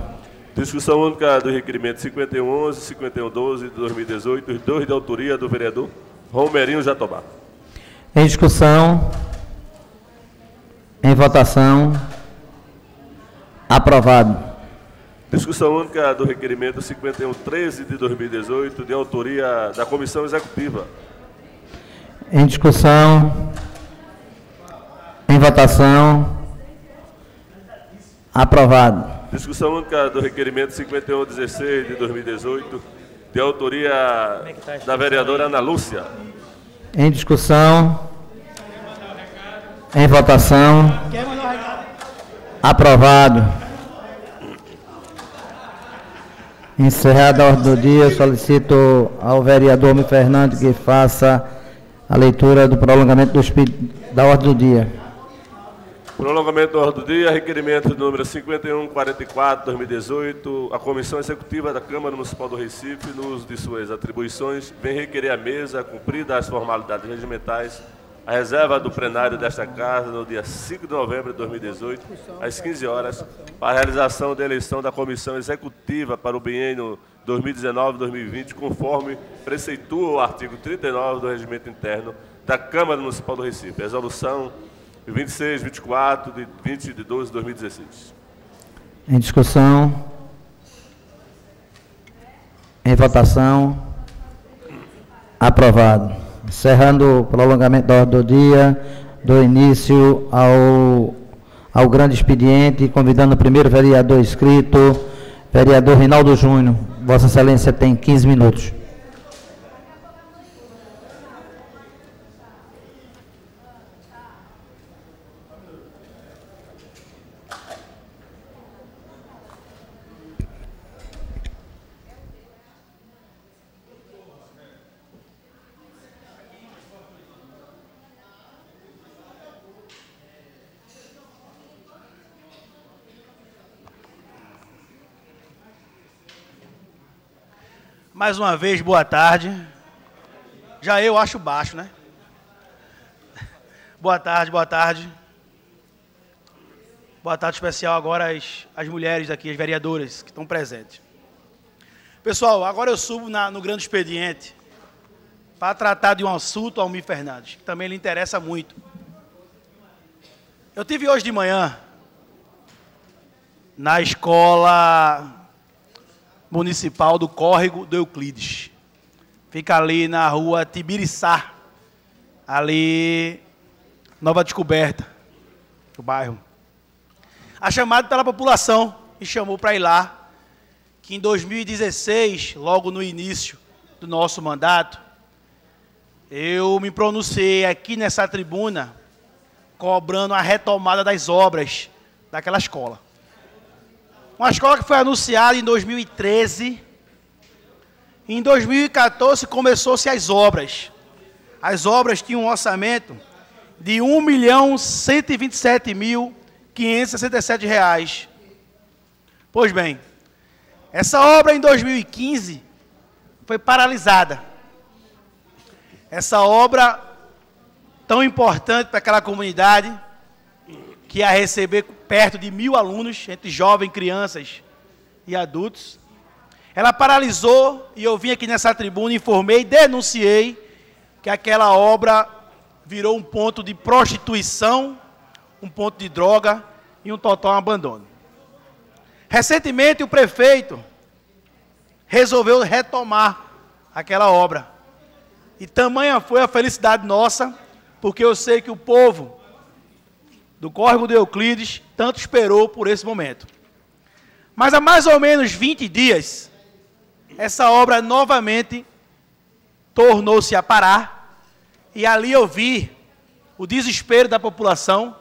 Discussão única dos requerimentos 5111, 5112 de 2018, os dois de autoria do vereador Romerinho Jatobá. Em discussão, em votação, aprovado. Discussão única do requerimento 5113 de 2018, de autoria da Comissão Executiva. Em discussão, em votação, aprovado. Discussão única do requerimento 5116 de 2018, de autoria da vereadora Ana Lúcia. Em discussão, em votação, aprovado. Encerrada a ordem do dia, solicito ao vereador Almir Fernandes que faça a leitura do prolongamento da ordem do dia. Prolongamento da ordem do dia, requerimento número 5144, 2018, a Comissão Executiva da Câmara Municipal do Recife, no uso de suas atribuições, vem requerer à mesa, cumprida as formalidades regimentais, a reserva do plenário desta Casa no dia 5 de novembro de 2018, às 15 horas, para a realização da eleição da Comissão Executiva para o biênio 2019-2020, conforme preceitua o artigo 39 do Regimento Interno da Câmara Municipal do Recife. Resolução 26, 24, de 20 de 12 de 2016. Em discussão. Em votação. Aprovado. Encerrando o prolongamento da ordem do dia, do início ao grande expediente, convidando o primeiro vereador inscrito, vereador Reinaldo Júnior. Vossa Excelência tem 15 minutos. Mais uma vez, boa tarde. Já eu acho baixo, né? Boa tarde, boa tarde. Boa tarde especial agora às mulheres aqui, as vereadoras que estão presentes. Pessoal, agora eu subo no grande expediente para tratar de um assunto ao Almir Fernandes, que também lhe interessa muito. Eu tive hoje de manhã na escola municipal do Córrego do Euclides. Fica ali na rua Tibiriçá, ali Nova Descoberta, do bairro. A chamada pela população me chamou para ir lá, que em 2016, logo no início do nosso mandato, eu me pronunciei aqui nessa tribuna cobrando a retomada das obras daquela escola. Uma escola que foi anunciada em 2013. Em 2014 começou-se as obras. As obras tinham um orçamento de R$ 1.127.567. Pois bem, essa obra em 2015 foi paralisada. Essa obra tão importante para aquela comunidade, que ia receber perto de 1.000 alunos, entre jovens, crianças e adultos. Ela paralisou e eu vim aqui nessa tribuna, informei, denunciei que aquela obra virou um ponto de prostituição, um ponto de droga e um total abandono. Recentemente, o prefeito resolveu retomar aquela obra. E tamanha foi a felicidade nossa, porque eu sei que o povo do Córrego de Euclides tanto esperou por esse momento. Mas há mais ou menos 20 dias, essa obra novamente tornou-se a parar, e ali eu vi o desespero da população,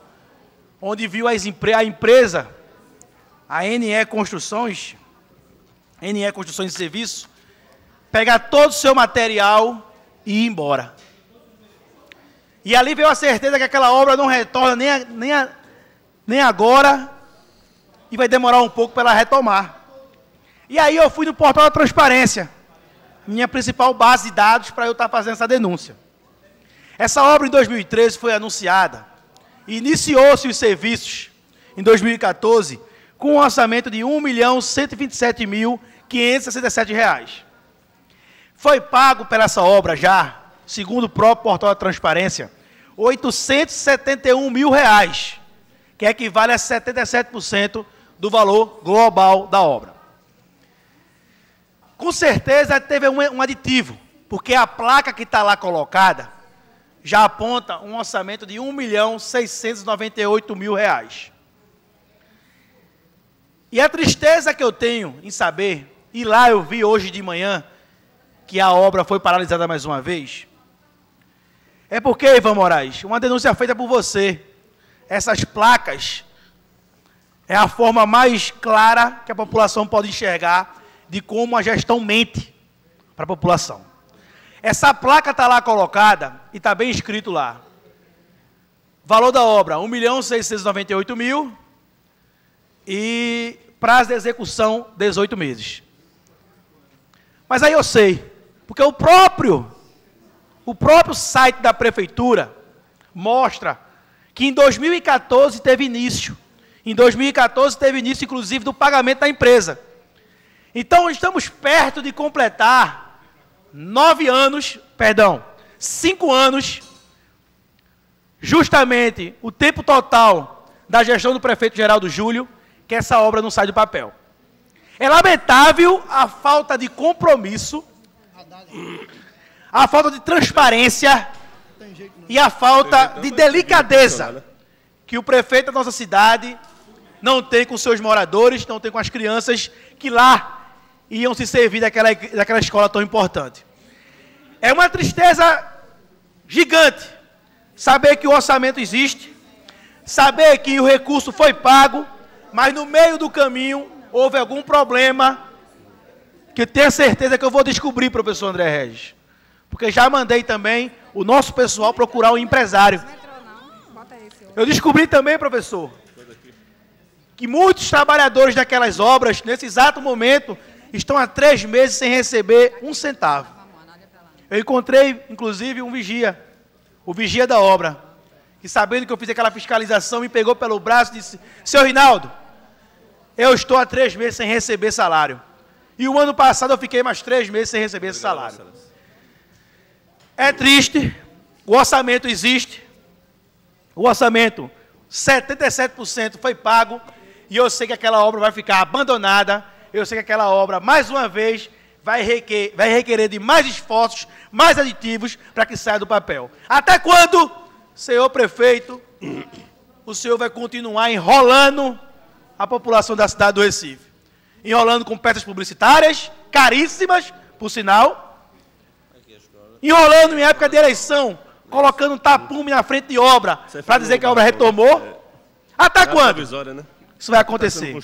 onde viu a empresa, a NE Construções e Serviço, pegar todo o seu material e ir embora. E ali veio a certeza que aquela obra não retorna nem agora e vai demorar um pouco para ela retomar. E aí eu fui no portal da transparência, minha principal base de dados para eu estar fazendo essa denúncia. Essa obra em 2013 foi anunciada, iniciou-se os serviços em 2014 com um orçamento de R$ 1.127.567. Foi pago pela essa obra já, segundo o próprio portal da transparência, R$ 871 mil, que equivale a 77% do valor global da obra. Com certeza teve um aditivo, porque a placa que está lá colocada já aponta um orçamento de R$ 1.698.000. E a tristeza que eu tenho em saber, e lá eu vi hoje de manhã que a obra foi paralisada mais uma vez, é porque, Ivan Moraes, uma denúncia feita por você, essas placas é a forma mais clara que a população pode enxergar de como a gestão mente para a população. Essa placa está lá colocada e está bem escrito lá. Valor da obra, R$ 1.698.000 e prazo de execução, 18 meses. Mas aí eu sei, porque o próprio site da prefeitura mostra que em 2014 teve início. Em 2014 teve início, inclusive, do pagamento da empresa. Então, estamos perto de completar 5 anos justamente o tempo total da gestão do prefeito Geraldo Júlio, que essa obra não sai do papel. É lamentável a falta de compromisso, a falta de transparência e a falta de delicadeza que o prefeito da nossa cidade não tem com seus moradores, não tem com as crianças que lá iam se servir daquela escola tão importante. É uma tristeza gigante saber que o orçamento existe, saber que o recurso foi pago, mas no meio do caminho houve algum problema que eu tenho certeza que eu vou descobrir, professor André Regis. Porque já mandei também o nosso pessoal procurar um empresário. Eu descobri também, professor, que muitos trabalhadores daquelas obras, nesse exato momento, estão há 3 meses sem receber um centavo. Eu encontrei, inclusive, um vigia, o vigia da obra, que sabendo que eu fiz aquela fiscalização, me pegou pelo braço e disse: "Seu Reinaldo, eu estou há 3 meses sem receber salário. E o ano passado eu fiquei mais 3 meses sem receber esse salário." É triste, o orçamento existe, o orçamento 77% foi pago, e eu sei que aquela obra vai ficar abandonada, eu sei que aquela obra, mais uma vez, vai requerer de mais esforços, mais aditivos, para que saia do papel. Até quando, senhor prefeito, o senhor vai continuar enrolando a população da cidade do Recife? Enrolando com peças publicitárias, caríssimas, por sinal, enrolando em época de eleição, colocando um tapume na frente de obra, para dizer que a obra retomou. Até quando isso vai acontecer?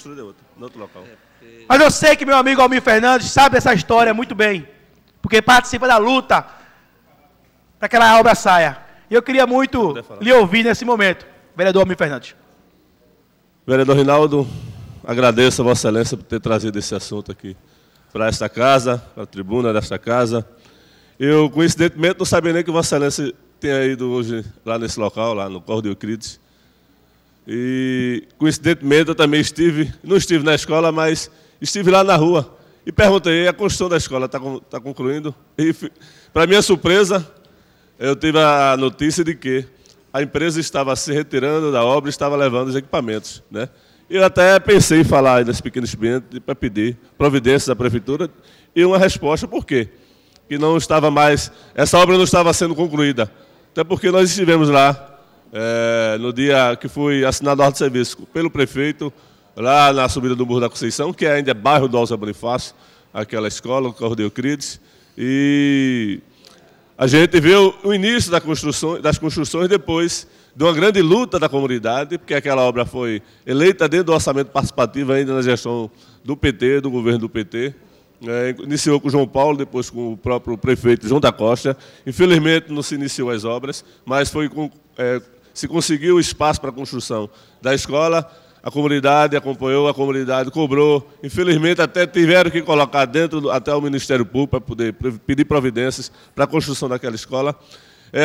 Mas eu sei que meu amigo Almir Fernandes sabe essa história muito bem, porque participa da luta para que aquela obra saia. E eu queria muito lhe ouvir nesse momento, vereador Almir Fernandes. Vereador Reinaldo, agradeço a Vossa Excelência por ter trazido esse assunto aqui para esta casa, para a tribuna desta casa. Eu, coincidentemente, não sabia nem que Vossa Excelência tenha ido hoje lá nesse local, lá no Corre de Euclides. E, coincidentemente, eu também estive, não estive na escola, mas estive lá na rua e perguntei: a construção da escola está concluindo? E, para minha surpresa, eu tive a notícia de que a empresa estava se retirando da obra e estava levando os equipamentos, né? Eu até pensei em falar nesse pequeno expediente para pedir providências à prefeitura e uma resposta por quê que não estava mais, essa obra não estava sendo concluída. Até porque nós estivemos lá no dia que foi assinado a ordem de serviço pelo prefeito, lá na subida do Morro da Conceição, que ainda é bairro do Alza Bonifácio, aquela escola, o Corre de Euclides, e a gente viu o início das construções depois de uma grande luta da comunidade, porque aquela obra foi eleita dentro do orçamento participativo ainda na gestão do PT, do governo do PT. Iniciou com o João Paulo, depois com o próprio prefeito João da Costa. Infelizmente não se iniciou as obras, mas foi se conseguiu o espaço para a construção da escola. A comunidade acompanhou, a comunidade cobrou. Infelizmente até tiveram que colocar dentro, até o Ministério Público, para poder pedir providências para a construção daquela escola.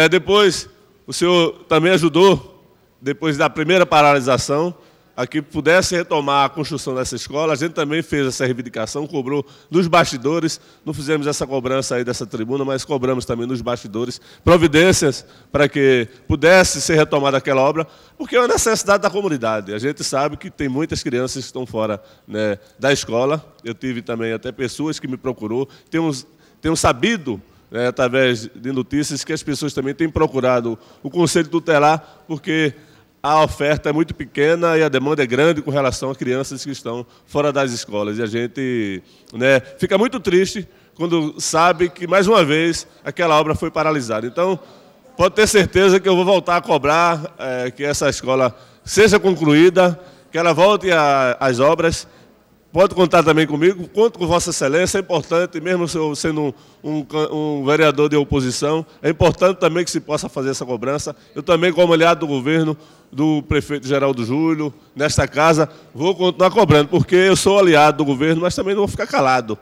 Depois o senhor também ajudou, depois da primeira paralisação, a que pudesse retomar a construção dessa escola. A gente também fez essa reivindicação, cobrou nos bastidores, não fizemos essa cobrança aí dessa tribuna, mas cobramos também nos bastidores providências para que pudesse ser retomada aquela obra, porque é uma necessidade da comunidade. A gente sabe que tem muitas crianças que estão fora, né, da escola. Eu tive também até pessoas que me procurou, tenho sabido, né, através de notícias, que as pessoas também têm procurado o Conselho Tutelar, porque a oferta é muito pequena e a demanda é grande com relação a crianças que estão fora das escolas. E a gente, né, fica muito triste quando sabe que, mais uma vez, aquela obra foi paralisada. Então, pode ter certeza que eu vou voltar a cobrar que essa escola seja concluída, que ela volte às obras. Pode contar também comigo, conto com Vossa Excelência, é importante, mesmo sendo um vereador de oposição, é importante também que se possa fazer essa cobrança. Eu também, como aliado do governo, do prefeito Geraldo Júlio, nesta casa, vou continuar cobrando, porque eu sou aliado do governo, mas também não vou ficar calado.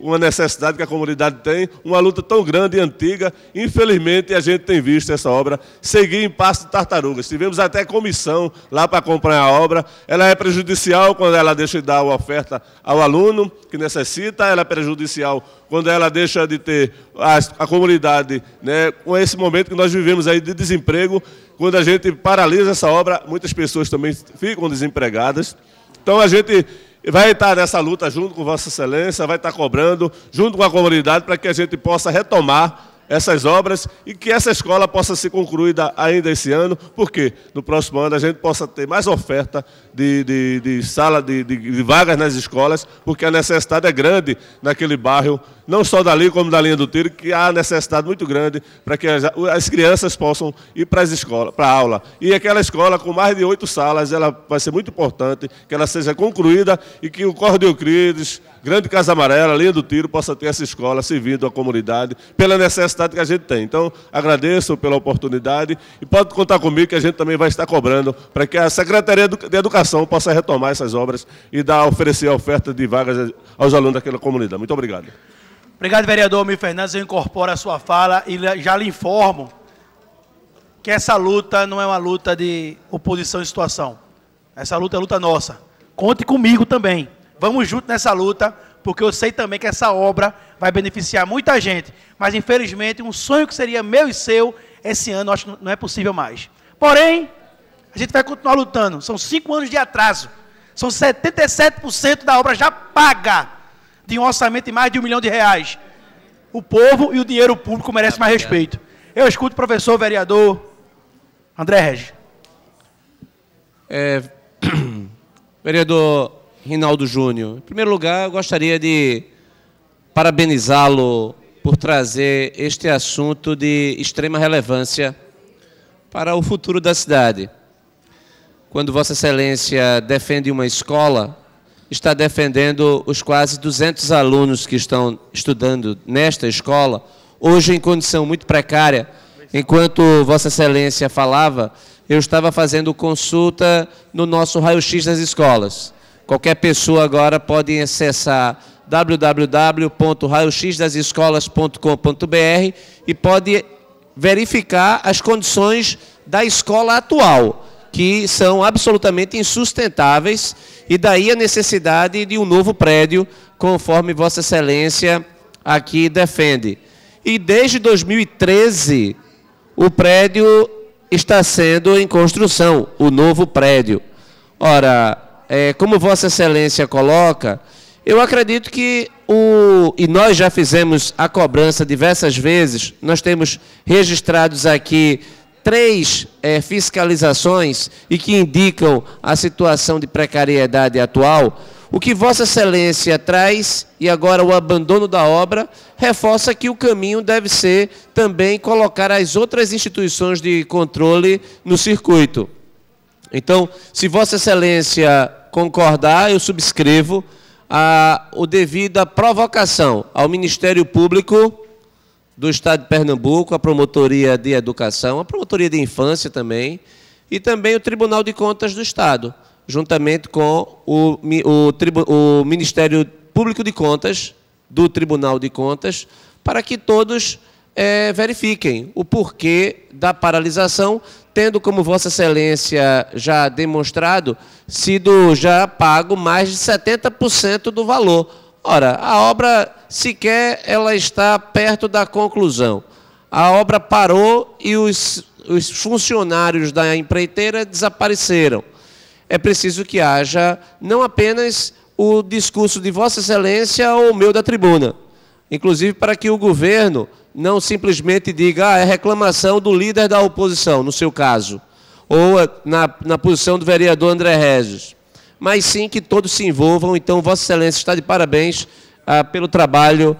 uma necessidade que a comunidade tem, uma luta tão grande e antiga. Infelizmente, a gente tem visto essa obra seguir em passo de tartarugas. Tivemos até comissão lá para acompanhar a obra. Ela é prejudicial quando ela deixa de dar a oferta ao aluno que necessita, ela é prejudicial quando ela deixa de ter a comunidade, né, com esse momento que nós vivemos aí de desemprego. Quando a gente paralisa essa obra, muitas pessoas também ficam desempregadas. Então, a gente vai estar nessa luta junto com Vossa Excelência, vai estar cobrando, junto com a comunidade, para que a gente possa retomar essas obras e que essa escola possa ser concluída ainda esse ano, porque no próximo ano a gente possa ter mais oferta de vagas nas escolas, porque a necessidade é grande naquele bairro, não só dali como da linha do tiro, que há necessidade muito grande para que as crianças possam ir para as escolas, para a aula. E aquela escola com mais de 8 salas, ela vai ser muito importante que ela seja concluída e que o Corre de Euclides, Grande Casa Amarela, Linha do Tiro, possa ter essa escola servindo à comunidade pela necessidade que a gente tem. Então, agradeço pela oportunidade e pode contar comigo que a gente também vai estar cobrando para que a Secretaria de Educação possa retomar essas obras e oferecer a oferta de vagas aos alunos daquela comunidade. Muito obrigado. Obrigado, vereador Almir Fernandes. Eu incorporo a sua fala e já lhe informo que essa luta não é uma luta de oposição e situação. Essa luta é luta nossa. Conte comigo também. Vamos juntos nessa luta, porque eu sei também que essa obra vai beneficiar muita gente. Mas, infelizmente, um sonho que seria meu e seu, esse ano, acho que não é possível mais. Porém, a gente vai continuar lutando. São 5 anos de atraso. São 77% da obra já paga, de um orçamento de mais de R$1 milhão. O povo e o dinheiro público merecem mais respeito. Eu escuto o professor vereador André Regis. Vereador Reinaldo Júnior, em primeiro lugar, eu gostaria de parabenizá-lo por trazer este assunto de extrema relevância para o futuro da cidade. Quando Vossa Excelência defende uma escola, está defendendo os quase 200 alunos que estão estudando nesta escola, hoje em condição muito precária. Enquanto Vossa Excelência falava, eu estava fazendo consulta no nosso raio-x das escolas. Qualquer pessoa agora pode acessar www.raioxdasescolas.com.br e pode verificar as condições da escola atual, que são absolutamente insustentáveis, e daí a necessidade de um novo prédio, conforme Vossa Excelência aqui defende. E desde 2013, o prédio está sendo em construção, o novo prédio. Ora, como Vossa Excelência coloca, eu acredito que, e nós já fizemos a cobrança diversas vezes, nós temos registrados aqui 3 fiscalizações e que indicam a situação de precariedade atual, o que Vossa Excelência traz, e agora o abandono da obra, reforça que o caminho deve ser também colocar as outras instituições de controle no circuito. Então, se Vossa Excelência concordar, eu subscrevo o devido à provocação ao Ministério Público do Estado de Pernambuco, à Promotoria de Educação, à Promotoria de Infância também, e também o Tribunal de Contas do Estado, juntamente com o Ministério Público de Contas, do Tribunal de Contas, para que todos verifiquem o porquê da paralisação, tendo, como Vossa Excelência já demonstrado, sido já pago mais de 70% do valor. Ora, a obra sequer ela está perto da conclusão. A obra parou e os funcionários da empreiteira desapareceram. É preciso que haja não apenas o discurso de Vossa Excelência ou o meu da tribuna, inclusive para que o governo não simplesmente diga, é reclamação do líder da oposição, no seu caso, ou na posição do vereador André Regis, mas sim que todos se envolvam. Então, Vossa Excelência está de parabéns pelo trabalho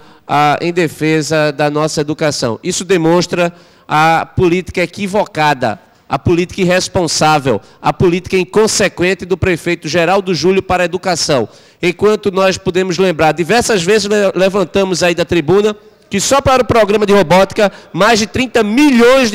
em defesa da nossa educação. Isso demonstra a política equivocada, a política irresponsável, a política inconsequente do prefeito Geraldo Júlio para a educação. Enquanto nós podemos lembrar, diversas vezes levantamos aí da tribuna, que só para o programa de robótica, mais de R$30 milhões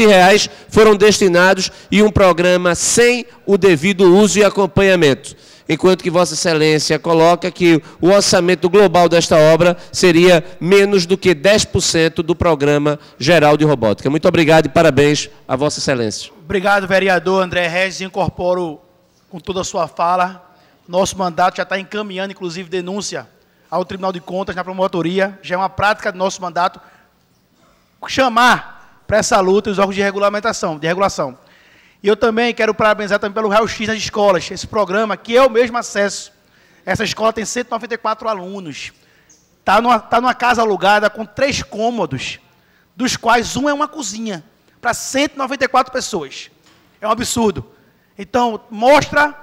foram destinados e um programa sem o devido uso e acompanhamento. enquanto que Vossa Excelência coloca que o orçamento global desta obra seria menos do que 10% do Programa Geral de Robótica. Muito obrigado e parabéns a Vossa Excelência. Obrigado, vereador André Regis. Incorporo com toda a sua fala. Nosso mandato já está encaminhando, inclusive, denúncia ao Tribunal de Contas, na promotoria. Já é uma prática do nosso mandato chamar para essa luta os órgãos de regulamentação, de regulação. E eu também quero parabenizar também pelo raio-x nas escolas, esse programa que eu mesmo acesso. Essa escola tem 194 alunos. Está numa casa alugada com 3 cômodos, dos quais um é uma cozinha, para 194 pessoas. É um absurdo. Então, mostra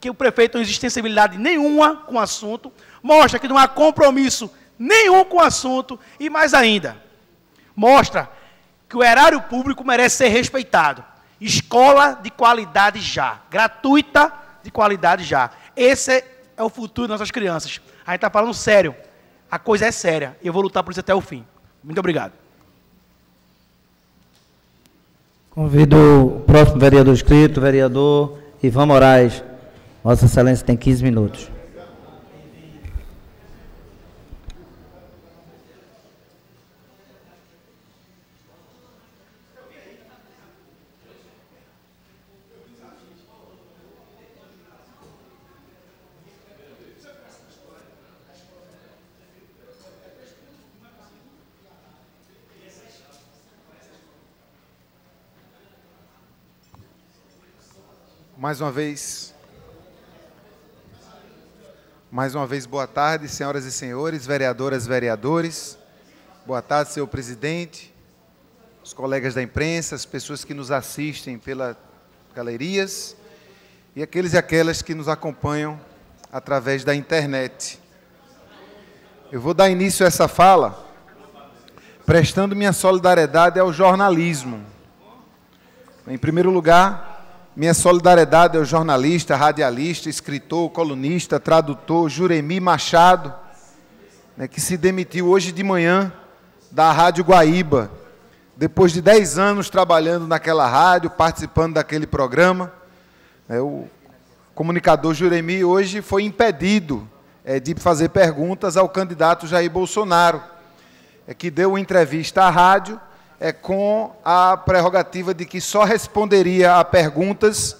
que o prefeito não existe sensibilidade nenhuma com o assunto, mostra que não há compromisso nenhum com o assunto, e mais ainda, mostra que o erário público merece ser respeitado. Escola de qualidade já, gratuita de qualidade já. Esse é o futuro das nossas crianças. A gente está falando sério, a coisa é séria, e eu vou lutar por isso até o fim. Muito obrigado. Convido o próximo vereador inscrito, vereador Ivan Moraes. Vossa Excelência tem 15 minutos. Mais uma vez, boa tarde, senhoras e senhores, vereadoras e vereadores. Boa tarde, senhor presidente, os colegas da imprensa, as pessoas que nos assistem pelas galerias e aqueles e aquelas que nos acompanham através da internet. Eu vou dar início a essa fala prestando minha solidariedade ao jornalismo. Em primeiro lugar, minha solidariedade ao jornalista, radialista, escritor, colunista, tradutor, Juremi Machado, né, que se demitiu hoje de manhã da Rádio Guaíba, depois de 10 anos trabalhando naquela rádio, participando daquele programa. O comunicador Juremi hoje foi impedido de fazer perguntas ao candidato Jair Bolsonaro, que deu entrevista à rádio, com a prerrogativa de que só responderia a perguntas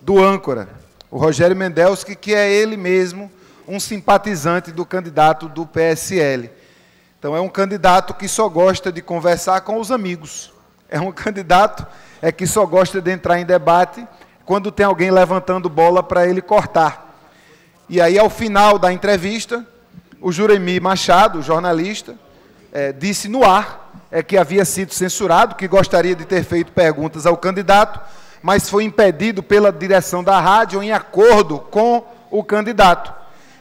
do âncora, o Rogério Mendelski, que é ele mesmo um simpatizante do candidato do PSL. Então, é um candidato que só gosta de conversar com os amigos. É um candidato que só gosta de entrar em debate quando tem alguém levantando bola para ele cortar. E aí, ao final da entrevista, o Juremi Machado, jornalista, disse no ar que havia sido censurado, que gostaria de ter feito perguntas ao candidato, mas foi impedido pela direção da rádio em acordo com o candidato.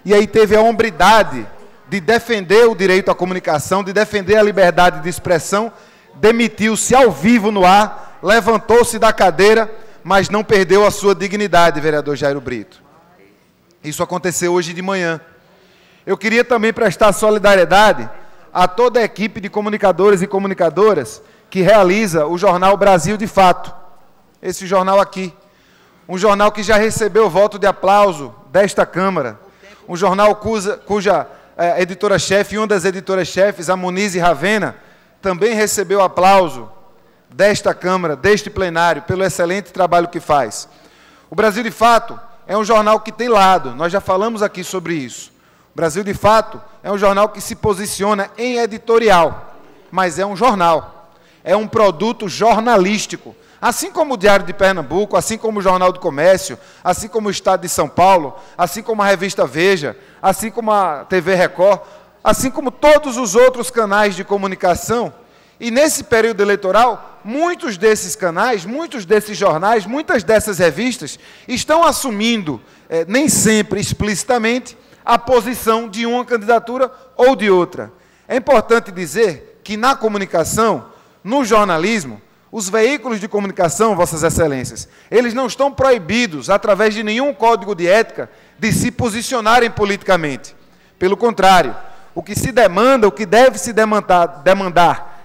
E aí teve a hombridade de defender o direito à comunicação, de defender a liberdade de expressão, demitiu-se ao vivo no ar, levantou-se da cadeira, mas não perdeu a sua dignidade, vereador Jairo Brito. Isso aconteceu hoje de manhã. Eu queria também prestar solidariedade a toda a equipe de comunicadores e comunicadoras que realiza o jornal Brasil de Fato, esse jornal aqui, um jornal que já recebeu voto de aplauso desta Câmara, um jornal cuja editora-chefe, uma das editoras-chefes, a Muniz Ravena, também recebeu aplauso desta Câmara, deste plenário, pelo excelente trabalho que faz. O Brasil de Fato é um jornal que tem lado, nós já falamos aqui sobre isso. Brasil de Fato é um jornal que se posiciona em editorial, mas é um jornal, é um produto jornalístico. Assim como o Diário de Pernambuco, assim como o Jornal do Comércio, assim como o Estado de São Paulo, assim como a revista Veja, assim como a TV Record, assim como todos os outros canais de comunicação. E nesse período eleitoral, muitos desses canais, muitos desses jornais, muitas dessas revistas estão assumindo, nem sempre explicitamente, a posição de uma candidatura ou de outra. É importante dizer que na comunicação, no jornalismo, os veículos de comunicação, Vossas Excelências, eles não estão proibidos, através de nenhum código de ética, de se posicionarem politicamente. Pelo contrário, o que se demanda, o que deve se demandar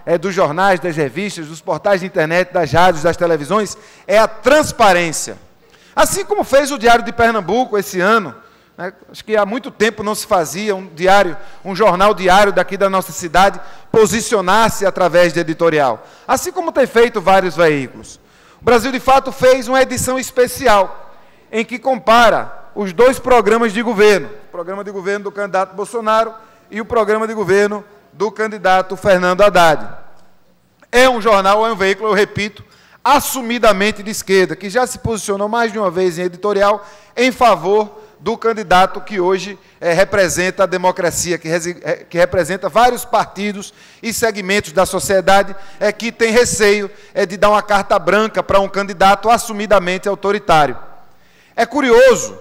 é dos jornais, das revistas, dos portais de internet, das rádios, das televisões, é a transparência. Assim como fez o Diário de Pernambuco esse ano, Acho que há muito tempo não se fazia um diário, um jornal diário daqui da nossa cidade posicionar-se através de editorial, assim como tem feito vários veículos. O Brasil, de fato, fez uma edição especial em que compara os dois programas de governo, o programa de governo do candidato Bolsonaro e o programa de governo do candidato Fernando Haddad. É um jornal, é um veículo, eu repito, assumidamente de esquerda, que já se posicionou mais de uma vez em editorial em favor do candidato que hoje representa a democracia, que representa vários partidos e segmentos da sociedade que tem receio de dar uma carta branca para um candidato assumidamente autoritário. É curioso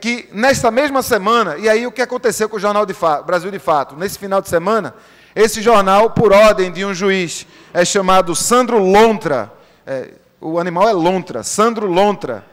que, nesta mesma semana, e aí o que aconteceu com o Jornal de Fato, Brasil de Fato, nesse final de semana, esse jornal, por ordem de um juiz chamado Sandro Lontra, o animal é Lontra, Sandro Lontra,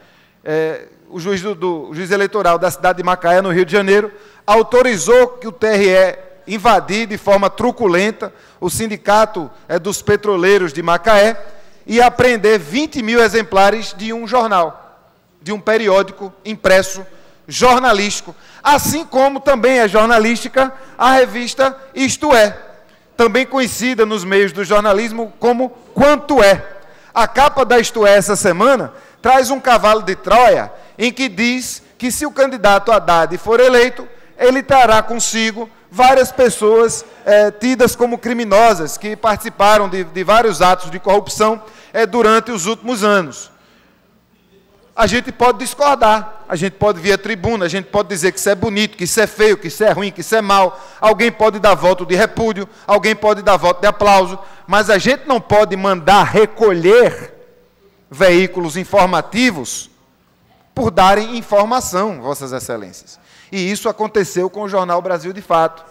o juiz eleitoral da cidade de Macaé, no Rio de Janeiro, autorizou que o TRE invadisse de forma truculenta o sindicato dos petroleiros de Macaé e apreender 20 mil exemplares de um jornal, de um periódico impresso jornalístico, assim como também é jornalística a revista Isto É, também conhecida nos meios do jornalismo como Quanto É. A capa da Isto É essa semana traz um cavalo de Troia em que diz que, se o candidato Haddad for eleito, ele trará consigo várias pessoas tidas como criminosas, que participaram de vários atos de corrupção durante os últimos anos. A gente pode discordar, a gente pode vir à tribuna, a gente pode dizer que isso é bonito, que isso é feio, que isso é ruim, que isso é mal, alguém pode dar voto de repúdio, alguém pode dar voto de aplauso, mas a gente não pode mandar recolher veículos informativos por darem informação, Vossas Excelências. E isso aconteceu com o jornal Brasil de Fato.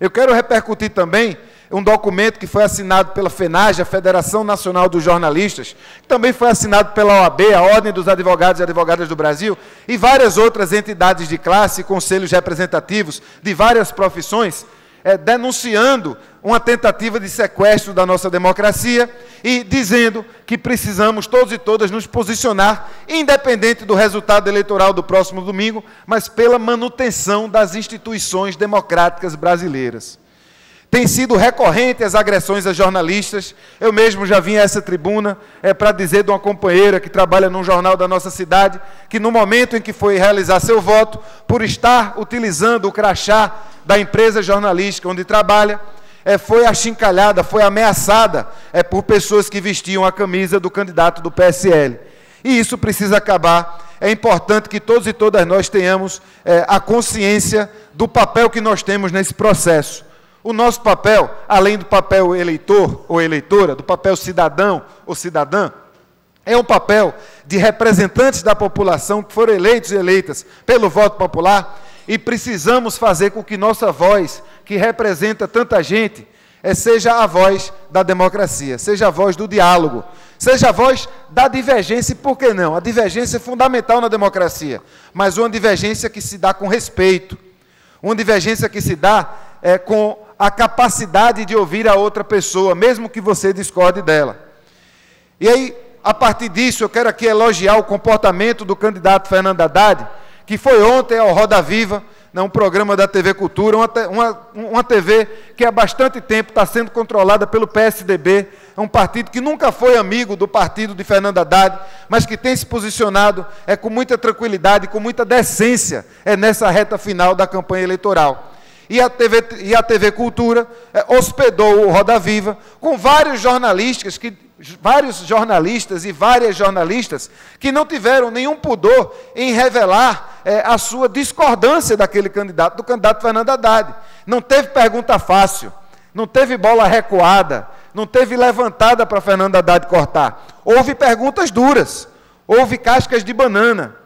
Eu quero repercutir também um documento que foi assinado pela FENAJ, a Federação Nacional dos Jornalistas, que também foi assinado pela OAB, a Ordem dos Advogados e Advogadas do Brasil, e várias outras entidades de classe e conselhos representativos de várias profissões, denunciando uma tentativa de sequestro da nossa democracia e dizendo que precisamos todos e todas nos posicionar, independente do resultado eleitoral do próximo domingo, mas pela manutenção das instituições democráticas brasileiras. Tem sido recorrente as agressões a jornalistas. Eu mesmo já vim a essa tribuna para dizer de uma companheira que trabalha num jornal da nossa cidade, que no momento em que foi realizar seu voto, por estar utilizando o crachá da empresa jornalística onde trabalha, foi achincalhada, foi ameaçada por pessoas que vestiam a camisa do candidato do PSL. E isso precisa acabar. É importante que todos e todas nós tenhamos a consciência do papel que nós temos nesse processo. O nosso papel, além do papel eleitor ou eleitora, do papel cidadão ou cidadã, é um papel de representantes da população que foram eleitos e eleitas pelo voto popular, e precisamos fazer com que nossa voz, que representa tanta gente, seja a voz da democracia, seja a voz do diálogo, seja a voz da divergência, e por que não? A divergência é fundamental na democracia, mas uma divergência que se dá com respeito, uma divergência que se dá com a capacidade de ouvir a outra pessoa, mesmo que você discorde dela. E aí, a partir disso, eu quero aqui elogiar o comportamento do candidato Fernando Haddad, que foi ontem ao Roda Viva, um programa da TV Cultura, uma TV que há bastante tempo está sendo controlada pelo PSDB, é um partido que nunca foi amigo do partido de Fernando Haddad, mas que tem se posicionado com muita tranquilidade, com muita decência nessa reta final da campanha eleitoral. E a TV Cultura hospedou o Roda Viva com vários jornalistas e várias jornalistas que não tiveram nenhum pudor em revelar a sua discordância daquele candidato, do candidato Fernando Haddad. Não teve pergunta fácil, não teve bola recuada, não teve levantada para Fernando Haddad cortar. Houve perguntas duras, houve cascas de banana.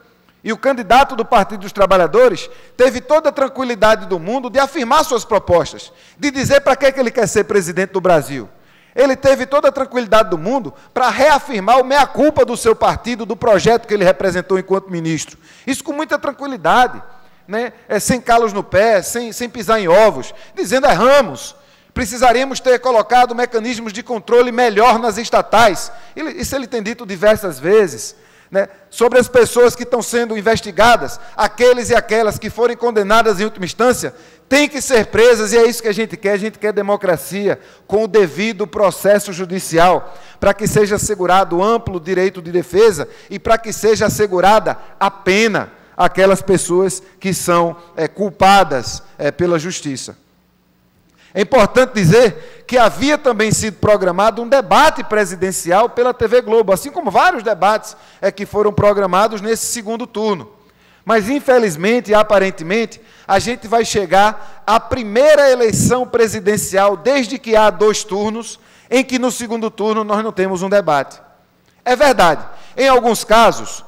E o candidato do Partido dos Trabalhadores teve toda a tranquilidade do mundo de afirmar suas propostas, de dizer para que ele quer ser presidente do Brasil. Ele teve toda a tranquilidade do mundo para reafirmar o mea-culpa do seu partido, do projeto que ele representou enquanto ministro. Isso com muita tranquilidade, né? Sem calos no pé, sem pisar em ovos, dizendo: erramos, precisaremos ter colocado mecanismos de controle melhor nas estatais. Isso ele tem dito diversas vezes. né, sobre as pessoas que estão sendo investigadas, aqueles e aquelas que forem condenadas em última instância, têm que ser presas, e é isso que a gente quer democracia, com o devido processo judicial, para que seja assegurado amplo direito de defesa e para que seja assegurada a pena àquelas pessoas que são culpadas pela justiça. É importante dizer que havia também sido programado um debate presidencial pela TV Globo, assim como vários debates que foram programados nesse segundo turno. Mas, infelizmente e aparentemente, a gente vai chegar à primeira eleição presidencial, desde que há dois turnos, em que no segundo turno nós não temos um debate. É verdade. Em alguns casos,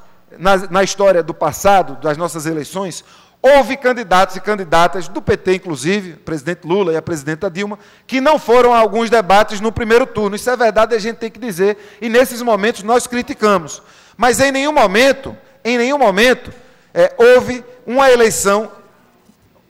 na história do passado, das nossas eleições, houve candidatos e candidatas do PT, inclusive, o presidente Lula e a presidenta Dilma, que não foram a alguns debates no primeiro turno. Isso é verdade, a gente tem que dizer, e nesses momentos nós criticamos. Mas em nenhum momento, houve uma eleição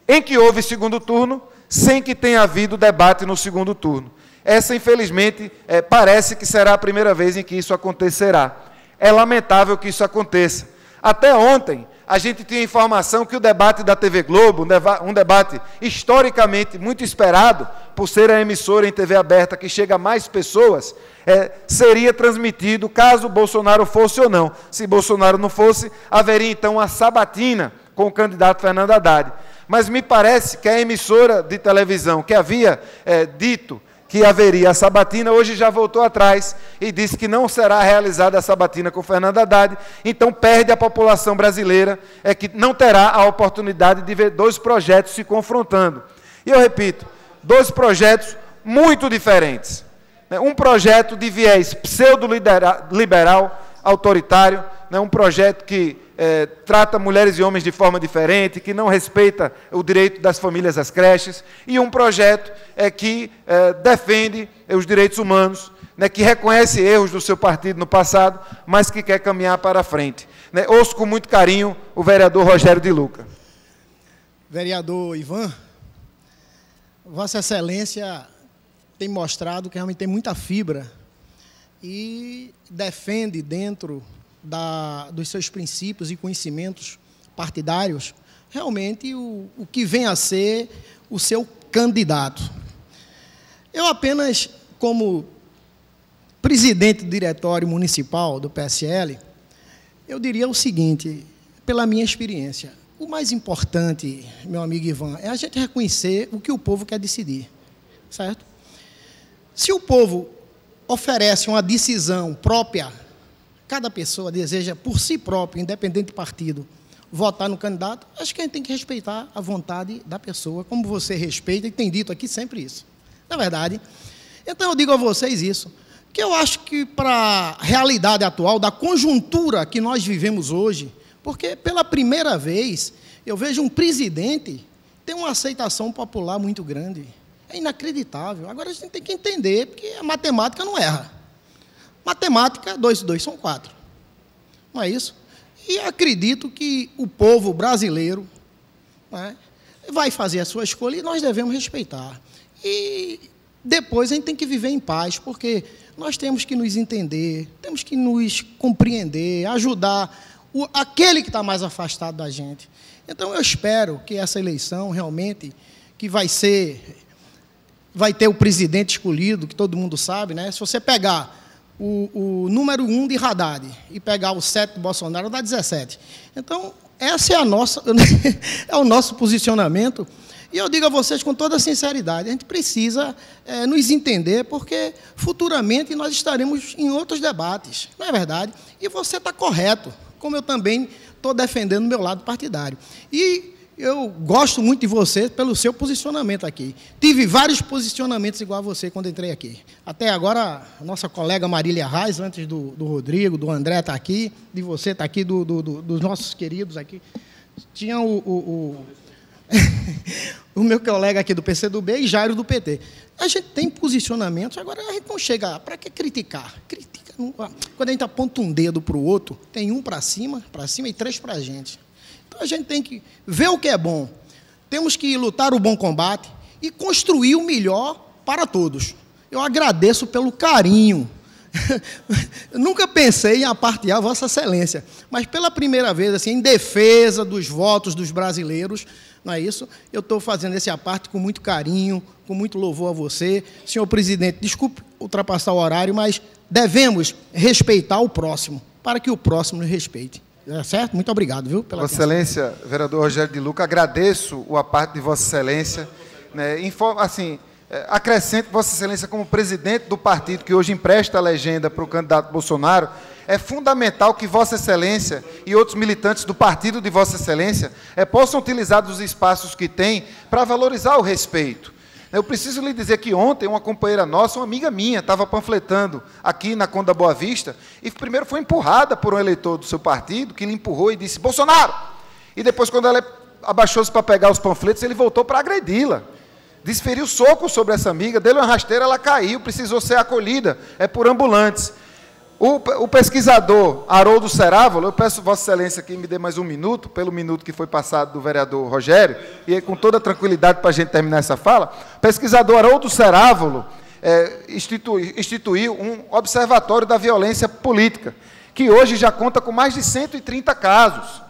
em que houve segundo turno, sem que tenha havido debate no segundo turno. Essa, infelizmente, parece que será a primeira vez em que isso acontecerá. É lamentável que isso aconteça. Até ontem, a gente tinha informação que o debate da TV Globo, um debate historicamente muito esperado, por ser a emissora em TV aberta que chega a mais pessoas, seria transmitido caso Bolsonaro fosse ou não. Se Bolsonaro não fosse, haveria então uma sabatina com o candidato Fernando Haddad. Mas me parece que a emissora de televisão que havia dito que haveria a sabatina, hoje já voltou atrás e disse que não será realizada a sabatina com Fernando Haddad, então perde a população brasileira, que não terá a oportunidade de ver dois projetos se confrontando. E eu repito, dois projetos muito diferentes. Um projeto de viés pseudo-liberal, autoritário, um projeto que trata mulheres e homens de forma diferente, que não respeita o direito das famílias às creches, e um projeto que defende os direitos humanos, né, que reconhece erros do seu partido no passado, mas que quer caminhar para a frente. Né, ouço com muito carinho o vereador Rogério de Luca. Vereador Ivan, Vossa Excelência tem mostrado que realmente tem muita fibra e defende dentro dos seus princípios e conhecimentos partidários, realmente o que vem a ser o seu candidato. Eu apenas, como presidente do diretório municipal do PSL, eu diria o seguinte, pela minha experiência, o mais importante, meu amigo Ivan, é a gente reconhecer o que o povo quer decidir, certo? Se o povo oferece uma decisão própria, cada pessoa deseja, por si próprio, independente de partido, votar no candidato, acho que a gente tem que respeitar a vontade da pessoa, como você respeita, e tem dito aqui sempre isso. Na verdade, então eu digo a vocês isso, que eu acho que para a realidade atual, da conjuntura que nós vivemos hoje, porque pela primeira vez eu vejo um presidente ter uma aceitação popular muito grande. É inacreditável. Agora a gente tem que entender, porque a matemática não erra. Matemática, 2 e 2 são 4. Não é isso? E acredito que o povo brasileiro, né, vai fazer a sua escolha e nós devemos respeitar. E depois a gente tem que viver em paz, porque nós temos que nos entender, temos que nos compreender, ajudar aquele que está mais afastado da gente. Então eu espero que essa eleição realmente, que vai ter o presidente escolhido, que todo mundo sabe, né? Se você pegar o número 1 de Haddad e pegar o 7 de Bolsonaro, dá 17. Então, essa é a nossa, é o nosso posicionamento. E eu digo a vocês com toda sinceridade, a gente precisa nos entender, porque futuramente nós estaremos em outros debates, não é verdade? E você está correto, como eu também estou defendendo o meu lado partidário. E eu gosto muito de você pelo seu posicionamento aqui. Tive vários posicionamentos igual a você quando entrei aqui. Até agora, a nossa colega Marília Reis, antes do Rodrigo, do André está aqui, de você está aqui, dos nossos queridos aqui. Tinha o meu colega aqui do PCdoB e Jairo do PT. A gente tem posicionamentos, agora a gente não chega. Para que criticar? Critica. Quando a gente aponta um dedo para o outro, tem um para cima e três para a gente. A gente tem que ver o que é bom. Temos que lutar o bom combate e construir o melhor para todos. Eu agradeço pelo carinho Nunca pensei em apartear Vossa Excelência, mas pela primeira vez, assim, em defesa dos votos dos brasileiros, não é isso? Eu estou fazendo esse aparte com muito carinho, com muito louvor a você. Senhor presidente, desculpe ultrapassar o horário, mas devemos respeitar o próximo, para que o próximo nos respeite. É certo? Muito obrigado, viu? Pela Vossa Excelência, vereador Rogério de Luca, agradeço o aparte de Vossa Excelência. Né, assim, acrescento, Vossa Excelência, como presidente do partido que hoje empresta a legenda para o candidato Bolsonaro, é fundamental que Vossa Excelência e outros militantes do partido de Vossa Excelência possam utilizar os espaços que têm para valorizar o respeito. Eu preciso lhe dizer que ontem uma companheira nossa, uma amiga minha, estava panfletando aqui na Conda Boa Vista e primeiro foi empurrada por um eleitor do seu partido, que lhe empurrou e disse, Bolsonaro! E depois, quando ela abaixou-se para pegar os panfletos, ele voltou para agredi-la. Desferiu soco sobre essa amiga, deu uma rasteira, ela caiu, precisou ser acolhida, por ambulantes. O pesquisador Haroldo Cerávolo, eu peço Vossa Excelência que me dê mais um minuto, pelo minuto que foi passado do vereador Rogério, e com toda tranquilidade para a gente terminar essa fala, o pesquisador Haroldo Cerávolo instituiu um observatório da violência política, que hoje já conta com mais de 130 casos.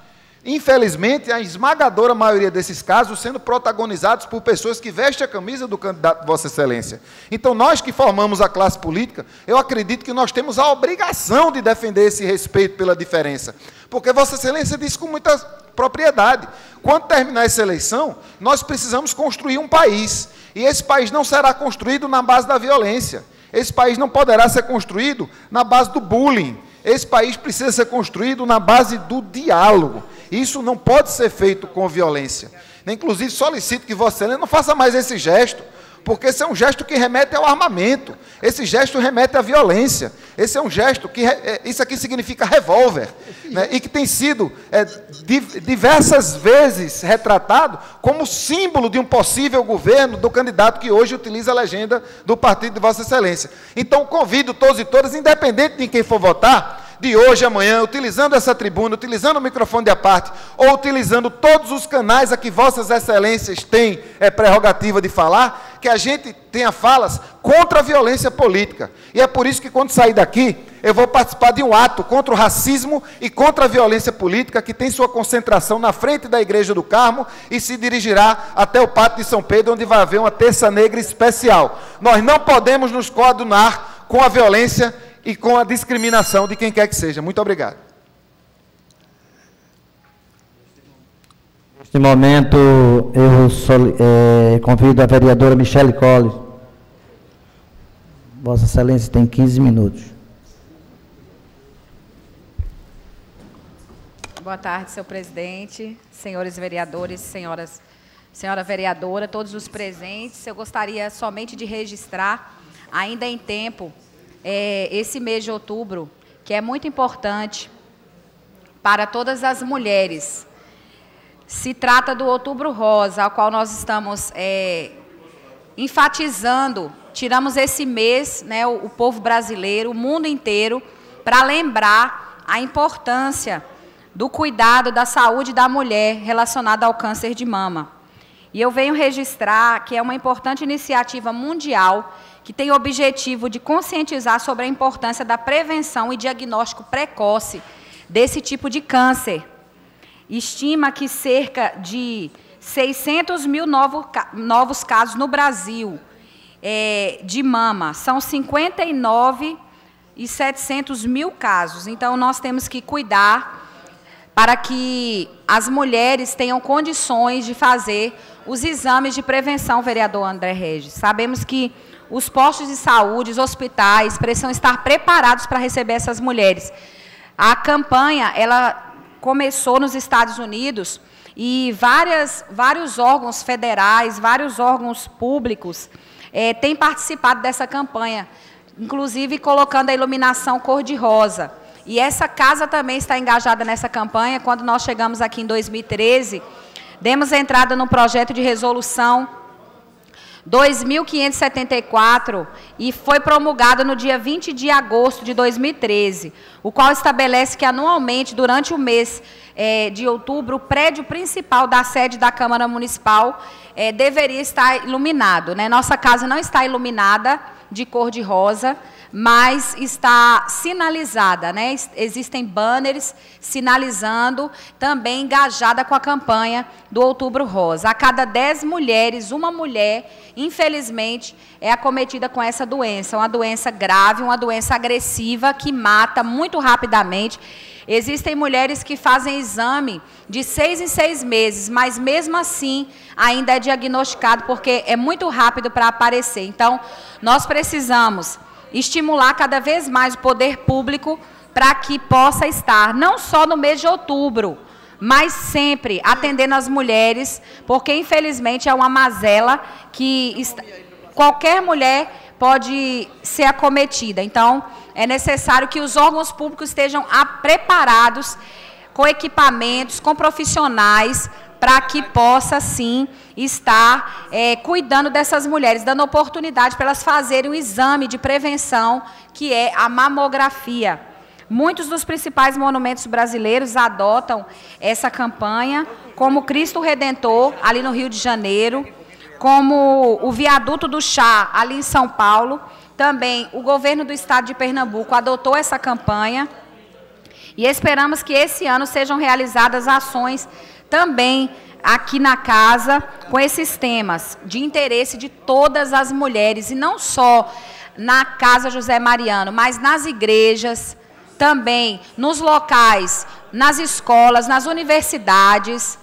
Infelizmente, a esmagadora maioria desses casos sendo protagonizados por pessoas que vestem a camisa do candidato Vossa Excelência. Então, nós que formamos a classe política, eu acredito que nós temos a obrigação de defender esse respeito pela diferença. Porque Vossa Excelência disse com muita propriedade, quando terminar essa eleição, nós precisamos construir um país. E esse país não será construído na base da violência. Esse país não poderá ser construído na base do bullying. Esse país precisa ser construído na base do diálogo. Isso não pode ser feito com violência. Inclusive, solicito que Vossa Excelência não faça mais esse gesto, porque esse é um gesto que remete ao armamento, esse gesto remete à violência, esse é um gesto que... Isso aqui significa revólver, né? E que tem sido diversas vezes retratado como símbolo de um possível governo do candidato que hoje utiliza a legenda do partido de Vossa Excelência. Então, convido todos e todas, independente de quem for votar, de hoje, amanhã, utilizando essa tribuna, utilizando o microfone de aparte, ou utilizando todos os canais a que Vossas Excelências têm prerrogativa de falar, que a gente tenha falas contra a violência política. E é por isso que, quando sair daqui, eu vou participar de um ato contra o racismo e contra a violência política, que tem sua concentração na frente da Igreja do Carmo e se dirigirá até o Pátio de São Pedro, onde vai haver uma terça negra especial. Nós não podemos nos coadunar com a violência e com a discriminação de quem quer que seja. Muito obrigado. Neste momento, eu convido a vereadora Michele Collis. Vossa Excelência tem 15 minutos. Boa tarde, senhor presidente, senhores vereadores, senhora vereadora, todos os presentes. Eu gostaria somente de registrar, ainda em tempo, esse mês de outubro, que é muito importante para todas as mulheres. Se trata do Outubro Rosa, ao qual nós estamos enfatizando, tiramos esse mês, né, o povo brasileiro, o mundo inteiro, para lembrar a importância do cuidado da saúde da mulher relacionada ao câncer de mama. E eu venho registrar que é uma importante iniciativa mundial que tem o objetivo de conscientizar sobre a importância da prevenção e diagnóstico precoce desse tipo de câncer. Estima que cerca de 600 mil novos casos no Brasil de mama. São 59.700 mil casos. Então, nós temos que cuidar para que as mulheres tenham condições de fazer os exames de prevenção, vereador André Regis. Sabemos que os postos de saúde, os hospitais, precisam estar preparados para receber essas mulheres. A campanha, ela começou nos Estados Unidos e vários órgãos federais, vários órgãos públicos têm participado dessa campanha, inclusive colocando a iluminação cor-de-rosa. E essa casa também está engajada nessa campanha. Quando nós chegamos aqui em 2013, demos entrada no projeto de resolução 2.574 e foi promulgado no dia 20 de agosto de 2013, o qual estabelece que anualmente, durante o mês de outubro, o prédio principal da sede da Câmara Municipal deveria estar iluminado, né? Nossa casa não está iluminada de cor de rosa, mas está sinalizada, né? Existem banners sinalizando, também engajada com a campanha do Outubro Rosa. A cada 10 mulheres, uma mulher, infelizmente, é acometida com essa doença, uma doença grave, uma doença agressiva que mata muito rapidamente. Existem mulheres que fazem exame de 6 em 6 meses, mas mesmo assim ainda é diagnosticado, porque é muito rápido para aparecer. Então, nós precisamos estimular cada vez mais o poder público para que possa estar, não só no mês de outubro, mas sempre atendendo as mulheres, porque infelizmente é uma mazela que está... qualquer mulher pode ser acometida. Então, é necessário que os órgãos públicos estejam preparados com equipamentos, com profissionais, para que possa, sim, estar cuidando dessas mulheres, dando oportunidade para elas fazerem um exame de prevenção, que é a mamografia. Muitos dos principais monumentos brasileiros adotam essa campanha, como Cristo Redentor, ali no Rio de Janeiro, como o Viaduto do Chá, ali em São Paulo. Também o governo do estado de Pernambuco adotou essa campanha e esperamos que esse ano sejam realizadas ações também aqui na casa com esses temas de interesse de todas as mulheres, e não só na Casa José Mariano, mas nas igrejas, também nos locais, nas escolas, nas universidades,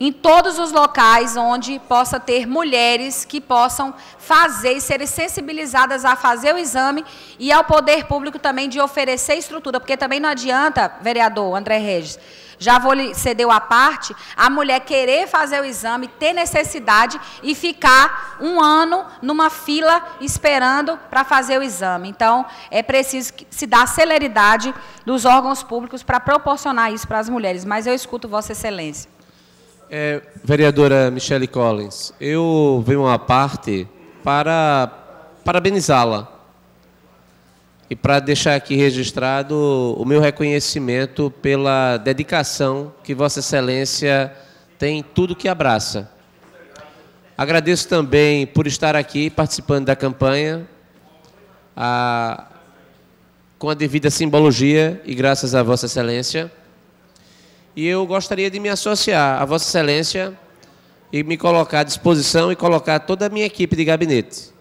em todos os locais onde possa ter mulheres que possam fazer e serem sensibilizadas a fazer o exame, e ao poder público também de oferecer estrutura, porque também não adianta, vereador André Regis, já vou lhe ceder a parte, a mulher querer fazer o exame, ter necessidade e ficar um ano numa fila esperando para fazer o exame. Então, é preciso que se dá celeridade dos órgãos públicos para proporcionar isso para as mulheres. Mas eu escuto Vossa Excelência. Vereadora Michele Collins, eu venho à parte para parabenizá-la e para deixar aqui registrado o meu reconhecimento pela dedicação que Vossa Excelência tem em tudo que abraça. Agradeço também por estar aqui participando da campanha com a devida simbologia e graças a Vossa Excelência. E eu gostaria de me associar a Vossa Excelência e me colocar à disposição e colocar toda a minha equipe de gabinete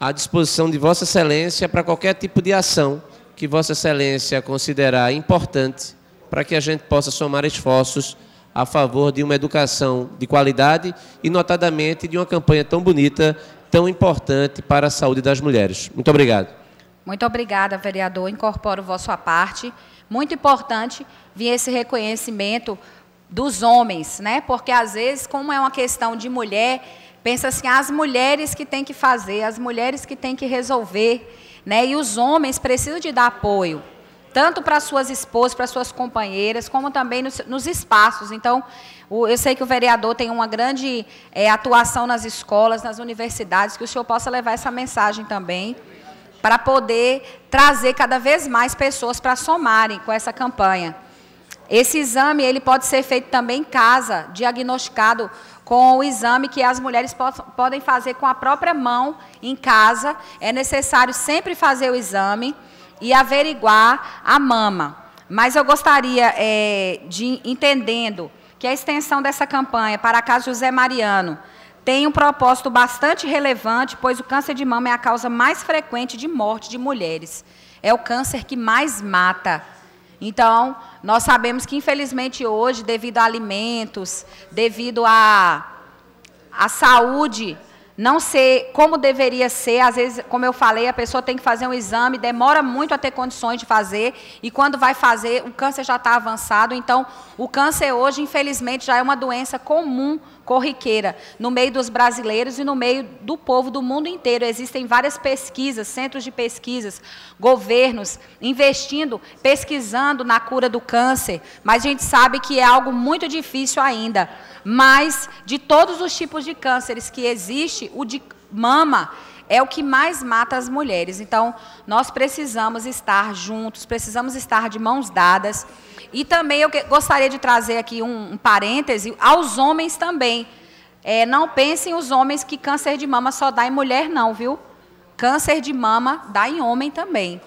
à disposição de Vossa Excelência para qualquer tipo de ação que Vossa Excelência considerar importante para que a gente possa somar esforços a favor de uma educação de qualidade e, notadamente, de uma campanha tão bonita, tão importante para a saúde das mulheres. Muito obrigado. Muito obrigada, vereador. Incorporo a vossa parte. Muito importante vir esse reconhecimento dos homens, né? Porque, às vezes, como é uma questão de mulher, pensa assim, as mulheres que têm que fazer, as mulheres que têm que resolver, né? E os homens precisam de dar apoio, tanto para suas esposas, para suas companheiras, como também nos espaços. Então, eu sei que o vereador tem uma grande atuação nas escolas, nas universidades, que o senhor possa levar essa mensagem também, para poder trazer cada vez mais pessoas para somarem com essa campanha. Esse exame ele pode ser feito também em casa, diagnosticado com o exame que as mulheres podem fazer com a própria mão em casa. É necessário sempre fazer o exame e averiguar a mama. Mas eu gostaria de, entendendo que a extensão dessa campanha para a Casa José Mariano tem um propósito bastante relevante, pois o câncer de mama é a causa mais frequente de morte de mulheres. É o câncer que mais mata. Então, nós sabemos que, infelizmente, hoje, devido a alimentos, devido à saúde não ser como deveria ser, às vezes, como eu falei, a pessoa tem que fazer um exame, demora muito a ter condições de fazer, e quando vai fazer, o câncer já está avançado. Então, o câncer hoje, infelizmente, já é uma doença comum, corriqueira, no meio dos brasileiros e no meio do povo do mundo inteiro. Existem várias pesquisas, centros de pesquisas, governos investindo, pesquisando na cura do câncer, mas a gente sabe que é algo muito difícil ainda. Mas, de todos os tipos de cânceres que existem, o de mama é o que mais mata as mulheres. Então, nós precisamos estar juntos, precisamos estar de mãos dadas. E também eu gostaria de trazer aqui um parêntese aos homens também. Não pensem os homens que câncer de mama só dá em mulher, não, viu? Câncer de mama dá em homem também.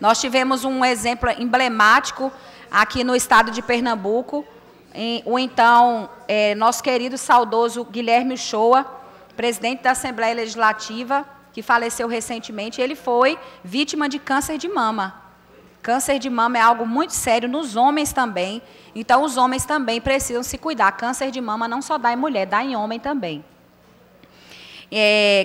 Nós tivemos um exemplo emblemático aqui no estado de Pernambuco, o então nosso querido saudoso Guilherme Uchoa, presidente da Assembleia Legislativa, que faleceu recentemente. Ele foi vítima de câncer de mama. Câncer de mama é algo muito sério nos homens também. Então, os homens também precisam se cuidar. Câncer de mama não só dá em mulher, dá em homem também.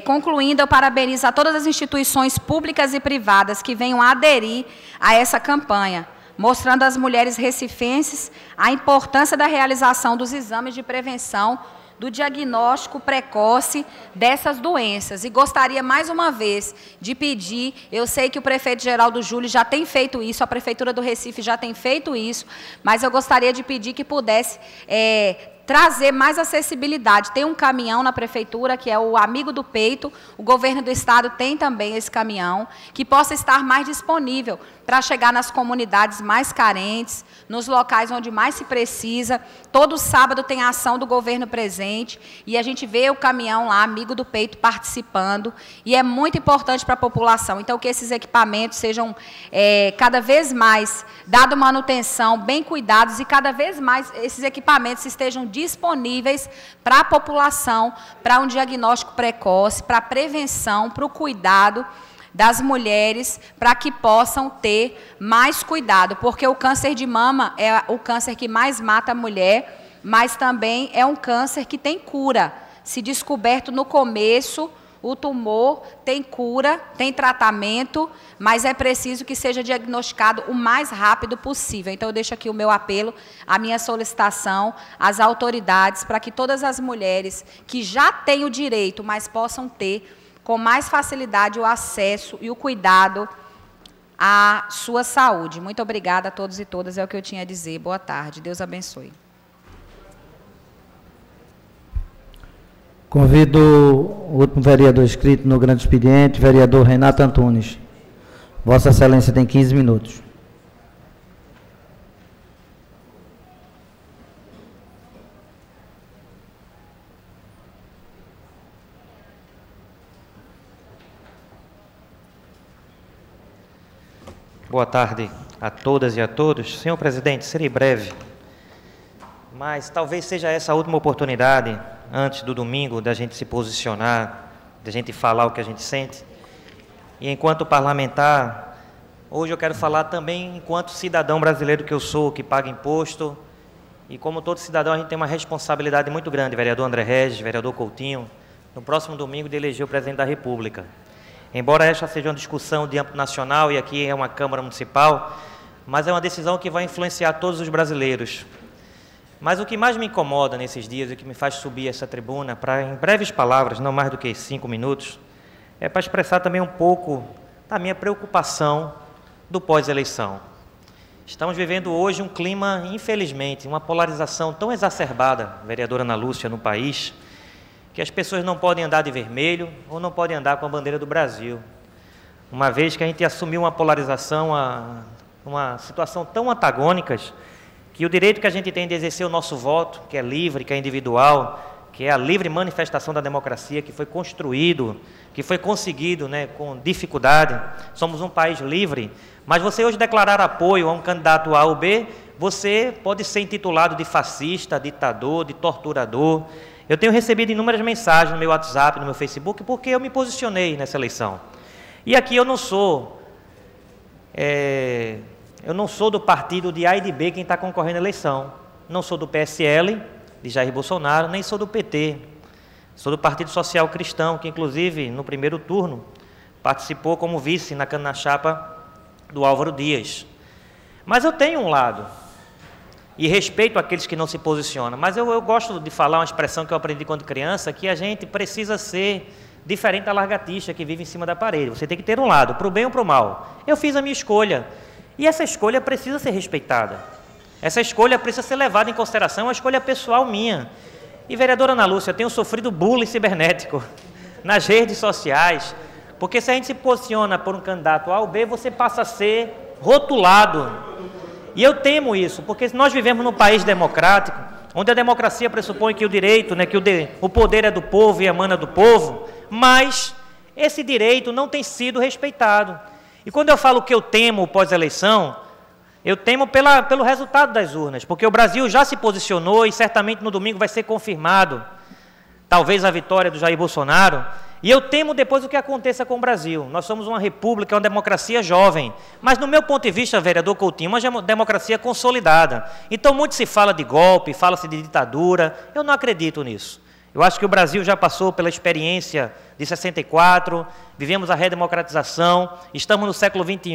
Concluindo, eu parabenizo a todas as instituições públicas e privadas que venham aderir a essa campanha, mostrando às mulheres recifenses a importância da realização dos exames de prevenção, do diagnóstico precoce dessas doenças. E gostaria, mais uma vez, de pedir, eu sei que o prefeito Geraldo Júlio já tem feito isso, a Prefeitura do Recife já tem feito isso, mas eu gostaria de pedir que pudesse trazer mais acessibilidade. Tem um caminhão na Prefeitura, que é o Amigo do Peito, o governo do estado tem também esse caminhão, que possa estar mais disponível para chegar nas comunidades mais carentes, nos locais onde mais se precisa. Todo sábado tem a ação do governo presente, e a gente vê o caminhão lá, Amigo do Peito, participando, e é muito importante para a população. Então, que esses equipamentos sejam cada vez mais dado manutenção, bem cuidados, e cada vez mais esses equipamentos estejam disponíveis para a população, para um diagnóstico precoce, para a prevenção, para o cuidado das mulheres, para que possam ter mais cuidado, porque o câncer de mama é o câncer que mais mata a mulher, mas também é um câncer que tem cura. Se descoberto no começo, o tumor tem cura, tem tratamento, mas é preciso que seja diagnosticado o mais rápido possível. Então, eu deixo aqui o meu apelo, a minha solicitação às autoridades, para que todas as mulheres que já têm o direito, mas possam ter com mais facilidade o acesso e o cuidado à sua saúde. Muito obrigada a todos e todas, é o que eu tinha a dizer. Boa tarde, Deus abençoe. Convido o último vereador inscrito no grande expediente, vereador Renato Antunes. Vossa Excelência tem 15 minutos. Boa tarde a todas e a todos. Senhor presidente, serei breve, mas talvez seja essa a última oportunidade, antes do domingo, da gente se posicionar, da gente falar o que a gente sente. E enquanto parlamentar, hoje eu quero falar também enquanto cidadão brasileiro que eu sou, que paga imposto. E como todo cidadão, a gente tem uma responsabilidade muito grande, vereador André Regis, vereador Coutinho, no próximo domingo de eleger o presidente da República. Embora esta seja uma discussão de âmbito nacional e aqui é uma Câmara Municipal, mas é uma decisão que vai influenciar todos os brasileiros. Mas o que mais me incomoda nesses dias e que me faz subir essa tribuna para, em breves palavras, não mais do que 5 minutos, é para expressar também um pouco da minha preocupação do pós-eleição. Estamos vivendo hoje um clima, infelizmente, uma polarização tão exacerbada, vereadora Ana Lúcia, no país, que as pessoas não podem andar de vermelho ou não podem andar com a bandeira do Brasil. Uma vez que a gente assumiu uma polarização, uma situação tão antagônicas, que o direito que a gente tem de exercer o nosso voto, que é livre, que é individual, que é a livre manifestação da democracia, que foi construído, que foi conseguido, né, com dificuldade. Somos um país livre, mas você hoje declarar apoio a um candidato A ou B, você pode ser intitulado de fascista, ditador, de torturador. Eu tenho recebido inúmeras mensagens no meu WhatsApp, no meu Facebook, porque eu me posicionei nessa eleição. E aqui eu não sou do partido de A e de B quem está concorrendo à eleição. Não sou do PSL, de Jair Bolsonaro, nem sou do PT. Sou do Partido Social Cristão, que inclusive, no primeiro turno, participou como vice na chapa do Álvaro Dias. Mas eu tenho um lado, e respeito aqueles que não se posicionam, mas eu gosto de falar uma expressão que eu aprendi quando criança, que a gente precisa ser diferente da largatista que vive em cima da parede. Você tem que ter um lado, para o bem ou para o mal. Eu fiz a minha escolha, e essa escolha precisa ser respeitada. Essa escolha precisa ser levada em consideração, é uma escolha pessoal minha. E, vereadora Ana Lúcia, eu tenho sofrido bullying cibernético nas redes sociais, porque se a gente se posiciona por um candidato A ou B, você passa a ser rotulado. E eu temo isso, porque nós vivemos num país democrático, onde a democracia pressupõe que o direito, né, que o poder é do povo e emana do povo, mas Esse direito não tem sido respeitado. E quando eu falo que eu temo pós-eleição, eu temo pelo resultado das urnas, porque o Brasil já se posicionou e certamente no domingo vai ser confirmado, talvez a vitória do Jair Bolsonaro, e eu temo depois o que aconteça com o Brasil. Nós somos uma república, uma democracia jovem, mas no meu ponto de vista, vereador Coutinho, uma democracia consolidada. Então muito se fala de golpe, fala-se de ditadura, eu não acredito nisso. Eu acho que o Brasil já passou pela experiência de 64, vivemos a redemocratização, estamos no século XXI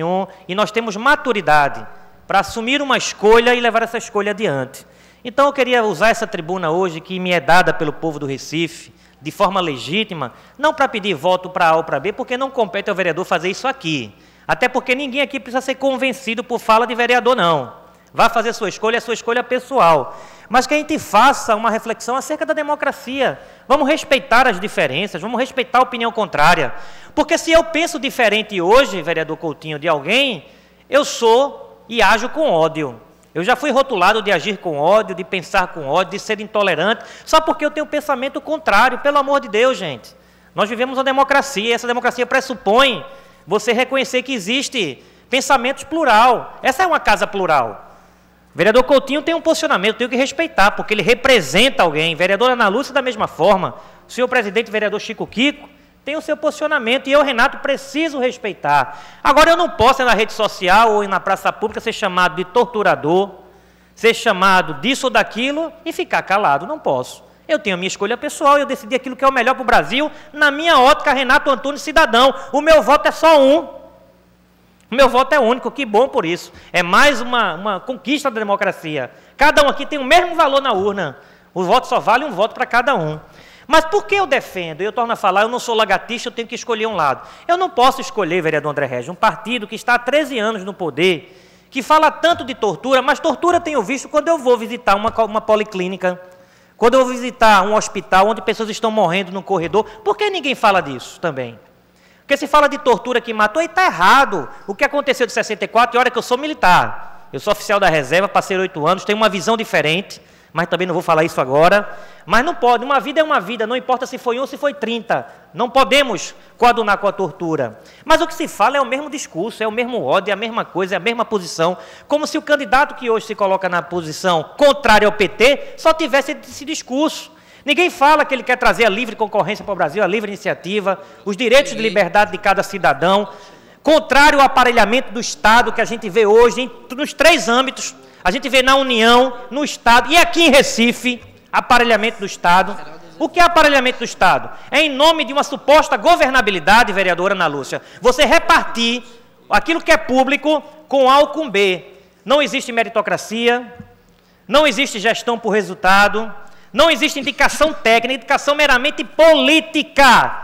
e nós temos maturidade para assumir uma escolha e levar essa escolha adiante. Então eu queria usar essa tribuna hoje, que me é dada pelo povo do Recife, de forma legítima, não para pedir voto para A ou para B, porque não compete ao vereador fazer isso aqui. Até porque ninguém aqui precisa ser convencido por fala de vereador, não. Vá fazer sua escolha pessoal. Mas que a gente faça uma reflexão acerca da democracia. Vamos respeitar as diferenças, vamos respeitar a opinião contrária. Porque se eu penso diferente hoje, vereador Coutinho, de alguém, eu sou... e ajo com ódio. Eu já fui rotulado de agir com ódio, de pensar com ódio, de ser intolerante, só porque eu tenho um pensamento contrário, pelo amor de Deus, gente. Nós vivemos uma democracia, e essa democracia pressupõe você reconhecer que existe pensamentos plural. Essa é uma casa plural. O vereador Coutinho tem um posicionamento, tenho que respeitar, porque ele representa alguém. Vereadora Ana Lúcia, da mesma forma. O senhor presidente, vereador Chico Kiko, tem o seu posicionamento e eu, Renato, preciso respeitar. Agora, eu não posso, na rede social ou na praça pública, ser chamado de torturador, ser chamado disso ou daquilo e ficar calado. Não posso. Eu tenho a minha escolha pessoal e eu decidi aquilo que é o melhor para o Brasil. Na minha ótica, Renato Antunes, cidadão, o meu voto é só um. O meu voto é único, que bom por isso. É mais uma conquista da democracia. Cada um aqui tem o mesmo valor na urna. O voto só vale um voto para cada um. Mas por que eu defendo? Eu torno a falar, eu não sou lagartixa, eu tenho que escolher um lado. Eu não posso escolher, vereador André Regis, um partido que está há 13 anos no poder, que fala tanto de tortura, mas tortura tenho visto quando eu vou visitar uma policlínica, quando eu vou visitar um hospital onde pessoas estão morrendo no corredor. Por que ninguém fala disso também? Porque se fala de tortura que matou, aí está errado. O que aconteceu de 64, e olha que eu sou militar, eu sou oficial da reserva, passei 8 anos, tenho uma visão diferente, mas também não vou falar isso agora. Mas não pode, uma vida é uma vida, não importa se foi 1 ou se foi 30. Não podemos coadunar com a tortura. Mas o que se fala é o mesmo discurso, é o mesmo ódio, é a mesma coisa, é a mesma posição. Como se o candidato que hoje se coloca na posição contrária ao PT só tivesse esse discurso. Ninguém fala que ele quer trazer a livre concorrência para o Brasil, a livre iniciativa, os direitos de liberdade de cada cidadão, contrário ao aparelhamento do Estado que a gente vê hoje nos 3 âmbitos. A gente vê na União, no Estado, e aqui em Recife, aparelhamento do Estado. O que é aparelhamento do Estado? É em nome de uma suposta governabilidade, vereadora Ana Lúcia, você repartir aquilo que é público com A ou com B. Não existe meritocracia, não existe gestão por resultado, não existe indicação técnica, indicação meramente política.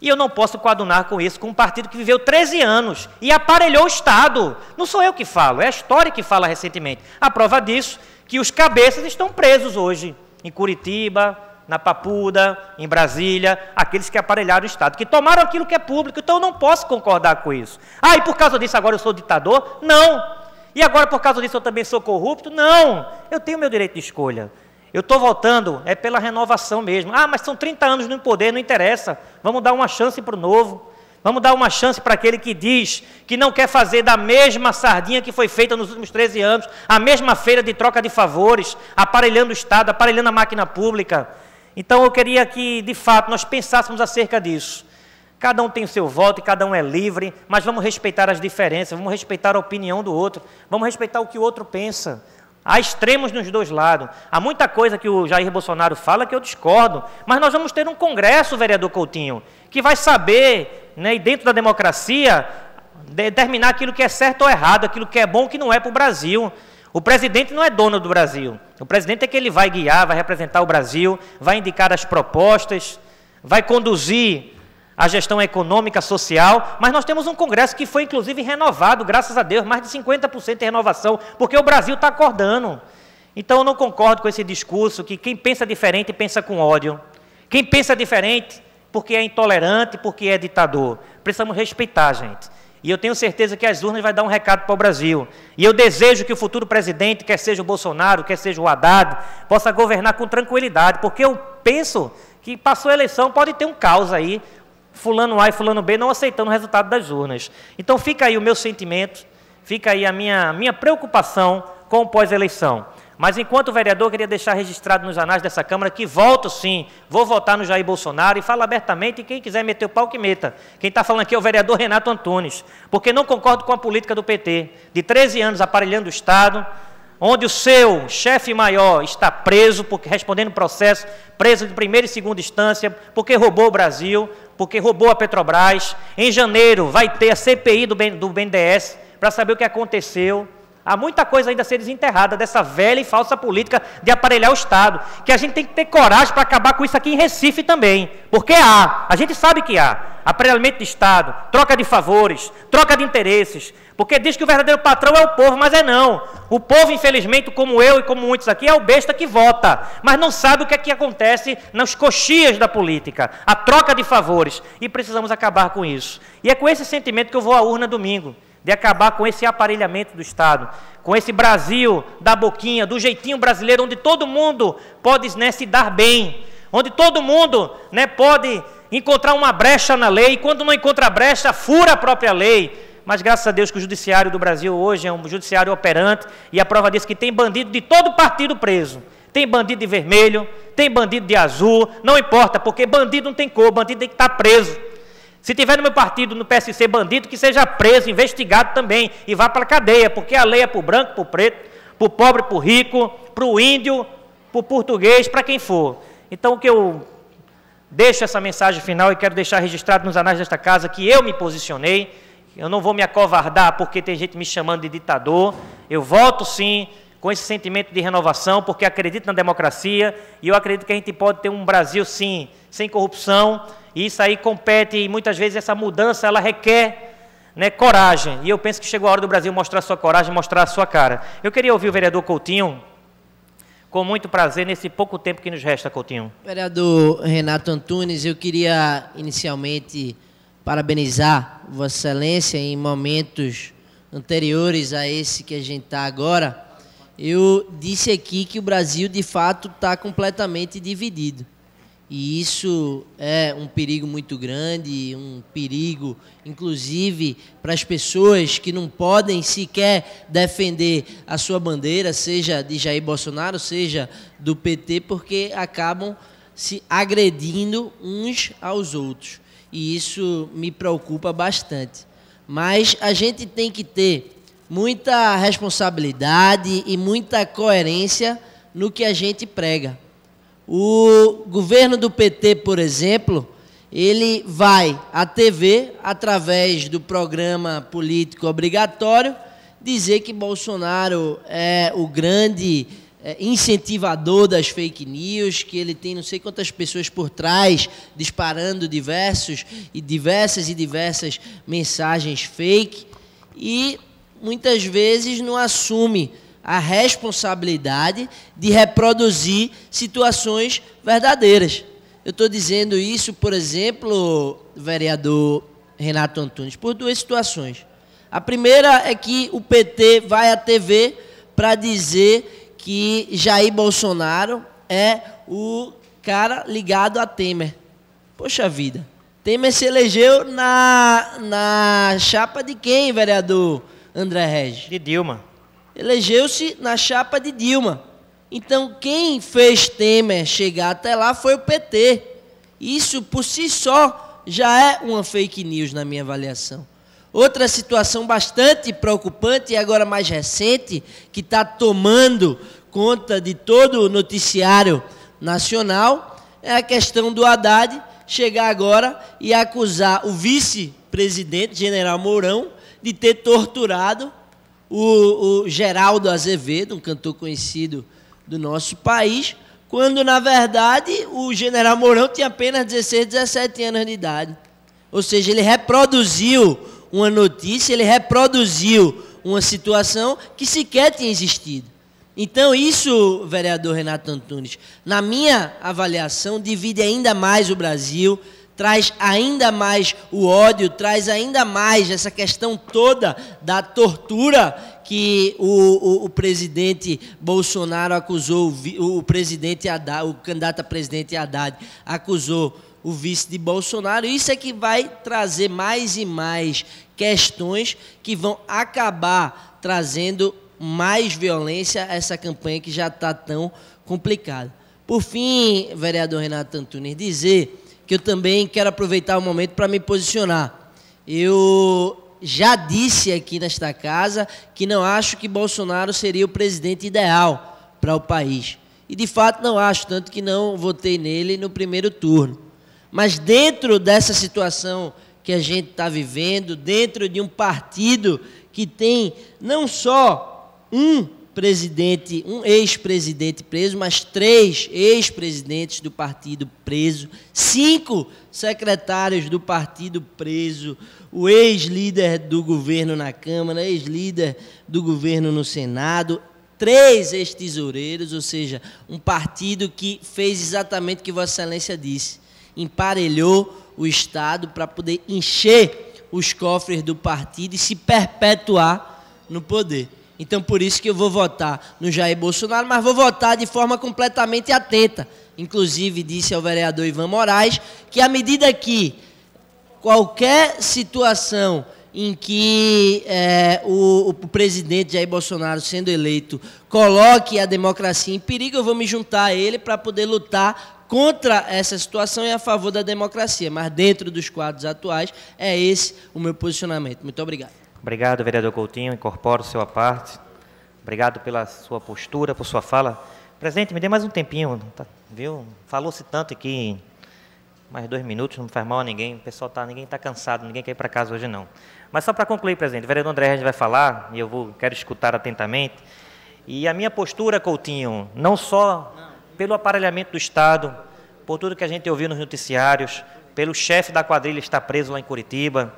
E eu não posso coadunar com isso, com um partido que viveu 13 anos e aparelhou o Estado. Não sou eu que falo, é a história que fala recentemente. A prova disso, que os cabeças estão presos hoje, em Curitiba, na Papuda, em Brasília, aqueles que aparelharam o Estado, que tomaram aquilo que é público, então eu não posso concordar com isso. Ah, e por causa disso agora eu sou ditador? Não. E agora por causa disso eu também sou corrupto? Não. Eu tenho meu direito de escolha. Eu estou voltando, é pela renovação mesmo. Ah, mas são 30 anos no poder, não interessa. Vamos dar uma chance para o novo. Vamos dar uma chance para aquele que diz que não quer fazer da mesma sardinha que foi feita nos últimos 13 anos, a mesma feira de troca de favores, aparelhando o Estado, aparelhando a máquina pública. Então eu queria que, de fato, nós pensássemos acerca disso. Cada um tem o seu voto e cada um é livre, mas vamos respeitar as diferenças, vamos respeitar a opinião do outro, vamos respeitar o que o outro pensa. Há extremos nos dois lados. Há muita coisa que o Jair Bolsonaro fala que eu discordo, mas nós vamos ter um congresso, vereador Coutinho, que vai saber, né, e dentro da democracia, determinar aquilo que é certo ou errado, aquilo que é bom ou que não é para o Brasil. O presidente não é dono do Brasil. O presidente é que ele vai guiar, vai representar o Brasil, vai indicar as propostas, vai conduzir a gestão econômica, social, mas nós temos um congresso que foi, inclusive, renovado, graças a Deus, mais de 50% de renovação, porque o Brasil está acordando. Então, eu não concordo com esse discurso que quem pensa diferente pensa com ódio. Quem pensa diferente porque é intolerante, porque é ditador. Precisamos respeitar, gente. E eu tenho certeza que as urnas vão dar um recado para o Brasil. E eu desejo que o futuro presidente, quer seja o Bolsonaro, quer seja o Haddad, possa governar com tranquilidade, porque eu penso que passou a eleição, pode ter um caos aí, fulano A e fulano B não aceitando o resultado das urnas. Então fica aí o meu sentimento, fica aí a minha preocupação com o pós-eleição. Mas, enquanto vereador, queria deixar registrado nos anais dessa Câmara que volto, sim, vou votar no Jair Bolsonaro e falo abertamente, e quem quiser meter o pau, que meta. Quem está falando aqui é o vereador Renato Antunes, porque não concordo com a política do PT, de 13 anos aparelhando o Estado, onde o seu chefe maior está preso, porque respondendo processo, preso de primeira e segunda instância, porque roubou o Brasil, porque roubou a Petrobras. Em janeiro vai ter a CPI do BNDES para saber o que aconteceu. Há muita coisa ainda a ser desenterrada dessa velha e falsa política de aparelhar o Estado, que a gente tem que ter coragem para acabar com isso aqui em Recife também, porque há, a gente sabe que há, aparelhamento de Estado, troca de favores, troca de interesses, porque diz que o verdadeiro patrão é o povo, mas é não. O povo, infelizmente, como eu e como muitos aqui, é o besta que vota, mas não sabe o que é que acontece nas coxias da política, a troca de favores, e precisamos acabar com isso. E é com esse sentimento que eu vou à urna domingo, de acabar com esse aparelhamento do Estado, com esse Brasil da boquinha, do jeitinho brasileiro, onde todo mundo pode, né, se dar bem, onde todo mundo, né, pode encontrar uma brecha na lei, e quando não encontra a brecha, fura a própria lei. Mas graças a Deus que o judiciário do Brasil hoje é um judiciário operante, e a prova disso é que tem bandido de todo partido preso. Tem bandido de vermelho, tem bandido de azul, não importa, porque bandido não tem cor, bandido tem que estar preso. Se tiver no meu partido, no PSC, bandido, que seja preso, investigado também e vá para a cadeia, porque a lei é para o branco, para o preto, para o pobre, para o rico, para o índio, para o português, para quem for. Então, o que eu deixo essa mensagem final e quero deixar registrado nos anais desta casa que eu me posicionei, eu não vou me acovardar porque tem gente me chamando de ditador, eu voto sim com esse sentimento de renovação, porque acredito na democracia e eu acredito que a gente pode ter um Brasil, sim, sem corrupção. E isso aí compete, e muitas vezes essa mudança, ela requer, né, coragem. E eu penso que chegou a hora do Brasil mostrar a sua coragem, mostrar a sua cara. Eu queria ouvir o vereador Coutinho, com muito prazer, nesse pouco tempo que nos resta, Coutinho. Vereador Renato Antunes, eu queria inicialmente parabenizar Vossa Excelência em momentos anteriores a esse que a gente está agora. Eu disse aqui que o Brasil, de fato, está completamente dividido. E isso é um perigo muito grande, um perigo, inclusive, para as pessoas que não podem sequer defender a sua bandeira, seja de Jair Bolsonaro, seja do PT, porque acabam se agredindo uns aos outros. E isso me preocupa bastante. Mas a gente tem que ter muita responsabilidade e muita coerência no que a gente prega. O governo do PT, por exemplo, ele vai à TV, através do programa político obrigatório, dizer que Bolsonaro é o grande incentivador das fake news, que ele tem não sei quantas pessoas por trás, disparando diversas mensagens fake, e muitas vezes não assume a responsabilidade de reproduzir situações verdadeiras. Eu estou dizendo isso, por exemplo, vereador Renato Antunes, por duas situações. A primeira é que o PT vai à TV para dizer que Jair Bolsonaro é o cara ligado a Temer. Poxa vida, Temer se elegeu na chapa de quem, vereador André Regis? De Dilma. Elegeu-se na chapa de Dilma. Então, quem fez Temer chegar até lá foi o PT. Isso, por si só, já é uma fake news, na minha avaliação. Outra situação bastante preocupante, e agora mais recente, que está tomando conta de todo o noticiário nacional, é a questão do Haddad chegar agora e acusar o vice-presidente, general Mourão, de ter torturado o Geraldo Azevedo, um cantor conhecido do nosso país, quando, na verdade, o general Mourão tinha apenas 16, 17 anos de idade. Ou seja, ele reproduziu uma notícia, ele reproduziu uma situação que sequer tinha existido. Então, isso, vereador Renato Antunes, na minha avaliação, divide ainda mais o Brasil, traz ainda mais o ódio, traz ainda mais essa questão toda da tortura que o presidente Bolsonaro acusou, o candidato a presidente Haddad acusou o vice de Bolsonaro. Isso é que vai trazer mais e mais questões que vão acabar trazendo mais violência a essa campanha que já está tão complicada. Por fim, vereador Renato Antunes, dizer que eu também quero aproveitar o momento para me posicionar. Eu já disse aqui nesta casa que não acho que Bolsonaro seria o presidente ideal para o país. E, de fato, não acho, tanto que não votei nele no primeiro turno. Mas dentro dessa situação que a gente está vivendo, dentro de um partido que tem não só um presidente, um ex-presidente preso, mas 3 ex-presidentes do partido preso, 5 secretários do partido preso, o ex-líder do governo na Câmara, ex-líder do governo no Senado, 3 ex-tesoureiros, ou seja, um partido que fez exatamente o que Vossa Excelência disse, emparelhou o Estado para poder encher os cofres do partido e se perpetuar no poder. Então, por isso que eu vou votar no Jair Bolsonaro, mas vou votar de forma completamente atenta. Inclusive, disse ao vereador Ivan Moraes que, à medida que qualquer situação em que o presidente Jair Bolsonaro, sendo eleito, coloque a democracia em perigo, eu vou me juntar a ele para poder lutar contra essa situação e a favor da democracia. Mas, dentro dos quadros atuais, é esse o meu posicionamento. Muito obrigado. Obrigado, vereador Coutinho. Incorpora o seu à parte. Obrigado pela sua postura, por sua fala. Presidente, me dê mais um tempinho, viu? Falou-se tanto aqui, mais 2 minutos, não faz mal a ninguém. O pessoal ninguém está cansado, ninguém quer ir para casa hoje, não. Mas só para concluir, presidente, o vereador André Regis vai falar, e eu quero escutar atentamente. E a minha postura, Coutinho, não só pelo aparelhamento do Estado, por tudo que a gente ouviu nos noticiários, pelo chefe da quadrilha estar preso lá em Curitiba,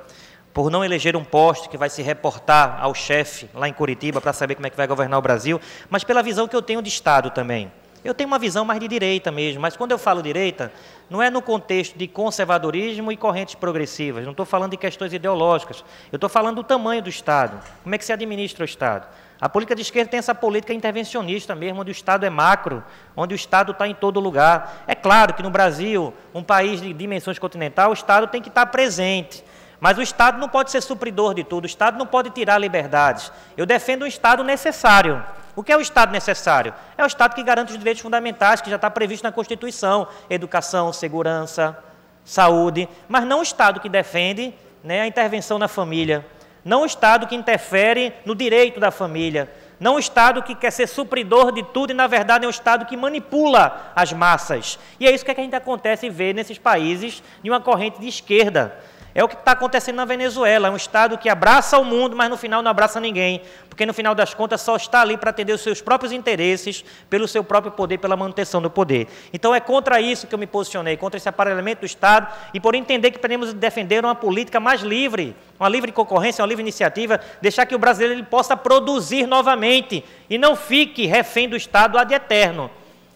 por não eleger um poste que vai se reportar ao chefe lá em Curitiba para saber como é que vai governar o Brasil, mas pela visão que eu tenho de Estado também. Eu tenho uma visão mais de direita mesmo, mas quando eu falo direita, não é no contexto de conservadorismo e correntes progressivas, não estou falando de questões ideológicas, eu estou falando do tamanho do Estado, como é que se administra o Estado. A política de esquerda tem essa política intervencionista mesmo, onde o Estado é macro, onde o Estado está em todo lugar. É claro que no Brasil, um país de dimensões continental, o Estado tem que estar presente, mas o Estado não pode ser supridor de tudo, o Estado não pode tirar liberdades. Eu defendo um Estado necessário. O que é o Estado necessário? É o Estado que garante os direitos fundamentais, que já está previsto na Constituição, educação, segurança, saúde, mas não o Estado que defende, né, a intervenção na família, não o Estado que interfere no direito da família, não o Estado que quer ser supridor de tudo e, na verdade, é um Estado que manipula as massas. E é isso que a gente acontece ver nesses países de uma corrente de esquerda. É o que está acontecendo na Venezuela, é um Estado que abraça o mundo, mas no final não abraça ninguém, porque no final das contas só está ali para atender os seus próprios interesses, pelo seu próprio poder, pela manutenção do poder. Então é contra isso que eu me posicionei, contra esse aparelhamento do Estado e por entender que podemos defender uma política mais livre, uma livre concorrência, uma livre iniciativa, deixar que o brasileiro ele possa produzir novamente e não fique refém do Estado ad eterno,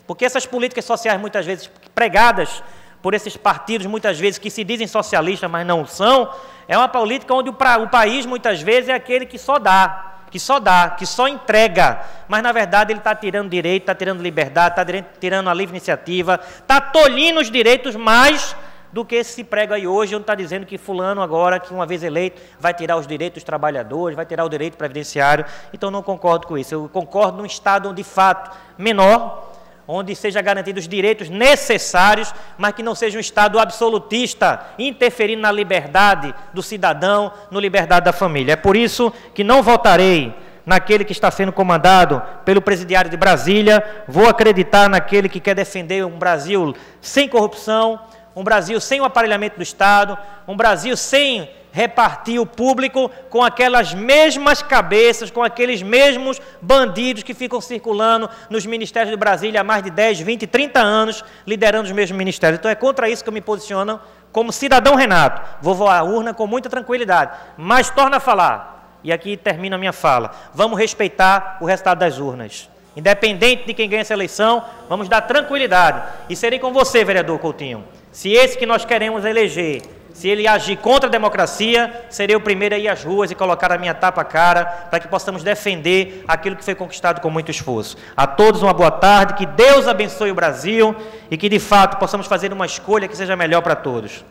porque essas políticas sociais muitas vezes pregadas por esses partidos, muitas vezes, que se dizem socialistas, mas não são, é uma política onde o país, muitas vezes, é aquele que só dá, que só dá, que só entrega, mas, na verdade, ele está tirando direito, está tirando liberdade, está tirando a livre iniciativa, está tolhindo os direitos mais do que se prega aí hoje, onde está dizendo que fulano agora, que uma vez eleito, vai tirar os direitos dos trabalhadores, vai tirar o direito previdenciário. Então, não concordo com isso. Eu concordo num Estado, de fato, menor, onde seja garantidos os direitos necessários, mas que não seja um Estado absolutista, interferindo na liberdade do cidadão, na liberdade da família. É por isso que não votarei naquele que está sendo comandado pelo presidiário de Brasília, vou acreditar naquele que quer defender um Brasil sem corrupção, um Brasil sem o aparelhamento do Estado, um Brasil sem repartir o público com aquelas mesmas cabeças, com aqueles mesmos bandidos que ficam circulando nos ministérios de Brasília há mais de 10, 20, 30 anos, liderando os mesmos ministérios. Então é contra isso que eu me posiciono como cidadão Renato. Vou voar à urna com muita tranquilidade, mas torna a falar, e aqui termina a minha fala, vamos respeitar o resultado das urnas. Independente de quem ganha essa eleição, vamos dar tranquilidade. E serei com você, vereador Coutinho. Se esse que nós queremos eleger Se ele agir contra a democracia, serei o primeiro a ir às ruas e colocar a minha tapa à cara para que possamos defender aquilo que foi conquistado com muito esforço. A todos uma boa tarde, que Deus abençoe o Brasil e que, de fato, possamos fazer uma escolha que seja melhor para todos.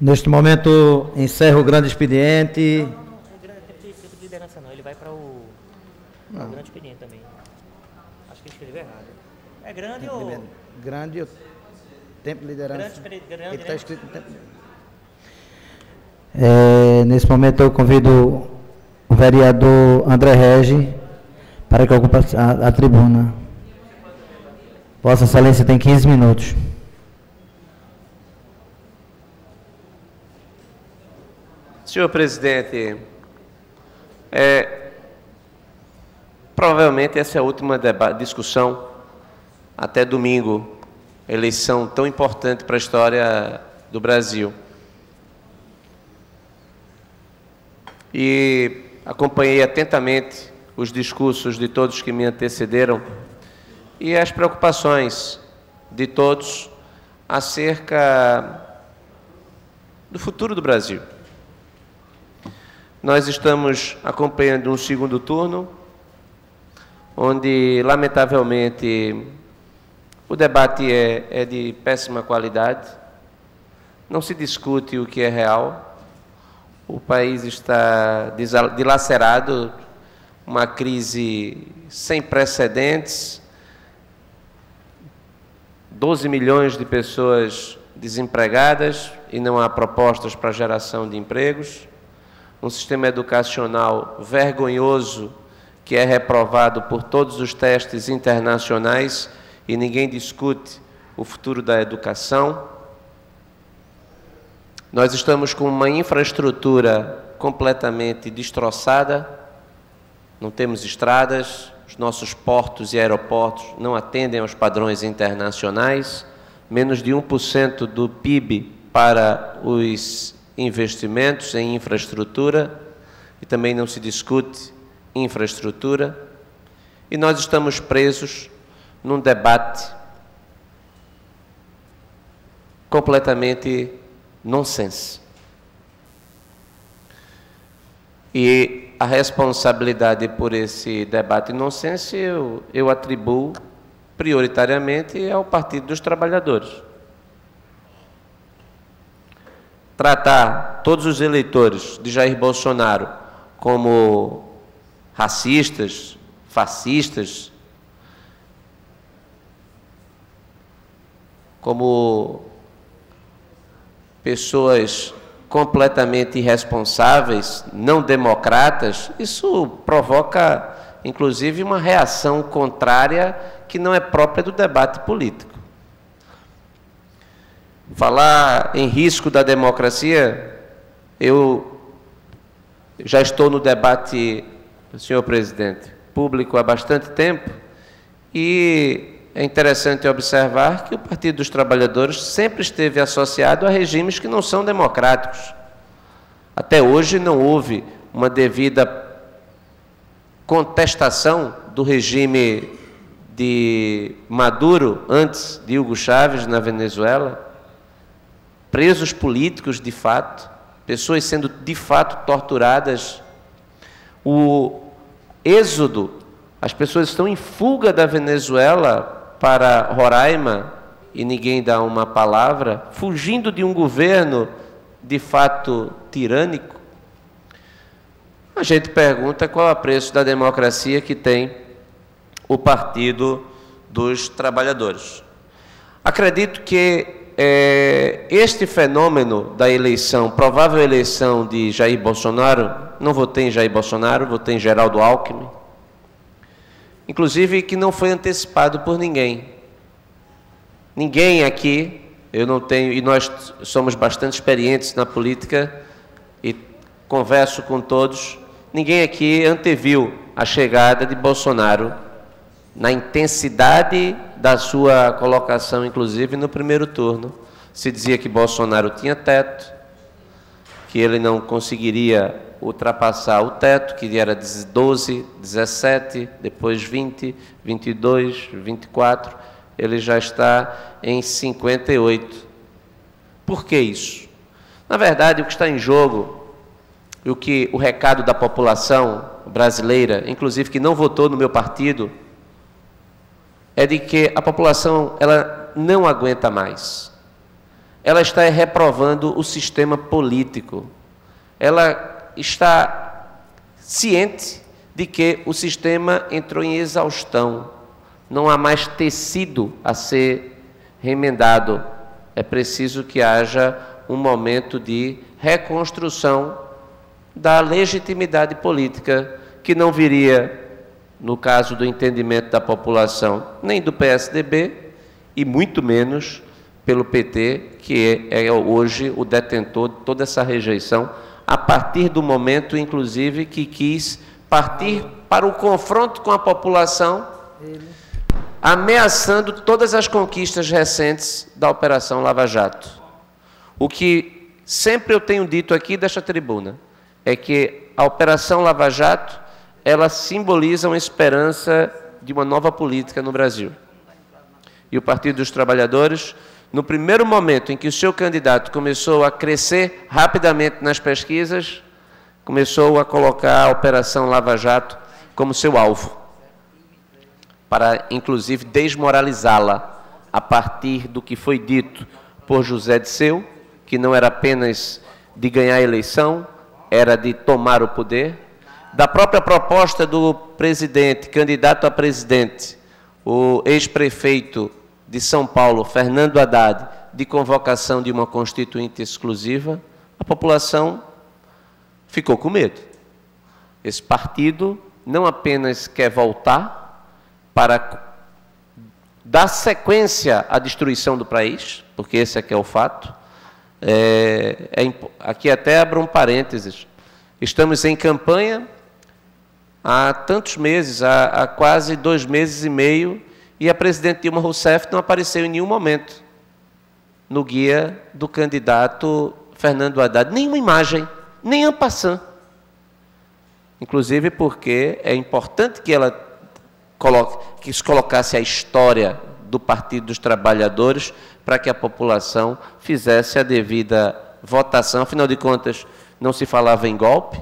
Neste momento, encerro o grande expediente. Ele vai para o grande expediente também. Acho que ele escreveu errado. É grande ou... Grande ou... Tempo de liderança. Grande, está escrito no tempo. Nesse momento eu convido o vereador André Regis para que ocupe a tribuna. Vossa Excelência tem 15 minutos. Senhor presidente, provavelmente essa é a última discussão até domingo. Eleição tão importante para a história do Brasil. E acompanhei atentamente os discursos de todos que me antecederam e as preocupações de todos acerca do futuro do Brasil. Nós estamos acompanhando um segundo turno, onde, lamentavelmente, o debate é de péssima qualidade, não se discute o que é real, o país está dilacerado, uma crise sem precedentes, 12 milhões de pessoas desempregadas e não há propostas para geração de empregos, um sistema educacional vergonhoso que é reprovado por todos os testes internacionais e ninguém discute o futuro da educação. Nós estamos com uma infraestrutura completamente destroçada, não temos estradas, os nossos portos e aeroportos não atendem aos padrões internacionais, menos de 1% do PIB para os investimentos em infraestrutura, e também não se discute infraestrutura, e nós estamos presos num debate completamente nonsense. E a responsabilidade por esse debate nonsense eu atribuo prioritariamente ao Partido dos Trabalhadores. Tratar todos os eleitores de Jair Bolsonaro como racistas, fascistas, como pessoas completamente irresponsáveis, não democratas, isso provoca, inclusive, uma reação contrária que não é própria do debate político. Falar em risco da democracia, eu já estou no debate, senhor presidente, público há bastante tempo, e é interessante observar que o Partido dos Trabalhadores sempre esteve associado a regimes que não são democráticos. Até hoje não houve uma devida contestação do regime de Maduro, antes de Hugo Chávez, na Venezuela. Presos políticos, de fato, pessoas sendo, de fato, torturadas. O êxodo... As pessoas estão em fuga da Venezuela para Roraima e ninguém dá uma palavra, fugindo de um governo de fato tirânico. A gente pergunta qual é o preço da democracia que tem o Partido dos Trabalhadores. Acredito que este fenômeno da eleição, provável eleição de Jair Bolsonaro, não votei em Jair Bolsonaro, votei em Geraldo Alckmin, inclusive que não foi antecipado por ninguém. Ninguém aqui, eu não tenho, e nós somos bastante experientes na política, e converso com todos, ninguém aqui anteviu a chegada de Bolsonaro na intensidade da sua colocação, inclusive no primeiro turno. Se dizia que Bolsonaro tinha teto, que ele não conseguiria ultrapassar o teto, que era 12, 17, depois 20, 22, 24, ele já está em 58. Por que isso? Na verdade, o que está em jogo e o que o recado da população brasileira, inclusive que não votou no meu partido, é de que a população ela não aguenta mais. Ela está reprovando o sistema político. Ela está ciente de que o sistema entrou em exaustão. Não há mais tecido a ser remendado. É preciso que haja um momento de reconstrução da legitimidade política, que não viria, no caso do entendimento da população, nem do PSDB e muito menos pelo PT, que é hoje o detentor de toda essa rejeição, a partir do momento, inclusive, que quis partir para o confronto com a população, ameaçando todas as conquistas recentes da Operação Lava Jato. O que sempre eu tenho dito aqui desta tribuna é que a Operação Lava Jato, ela simboliza uma esperança de uma nova política no Brasil. E o Partido dos Trabalhadores, no primeiro momento em que o seu candidato começou a crescer rapidamente nas pesquisas, começou a colocar a Operação Lava Jato como seu alvo, para, inclusive, desmoralizá-la a partir do que foi dito por José Dirceu, que não era apenas de ganhar a eleição, era de tomar o poder, da própria proposta do presidente, candidato a presidente, o ex-prefeito de São Paulo, Fernando Haddad, de convocação de uma constituinte exclusiva, a população ficou com medo. Esse partido não apenas quer voltar para dar sequência à destruição do país, porque esse aqui é o fato. Aqui até abro um parênteses. Estamos em campanha há tantos meses, há quase 2 meses e meio, e a presidente Dilma Rousseff não apareceu em nenhum momento no guia do candidato Fernando Haddad. Nenhuma imagem, nem en passant. Inclusive porque é importante que ela coloque, que se colocasse a história do Partido dos Trabalhadores, para que a população fizesse a devida votação. Afinal de contas, não se falava em golpe,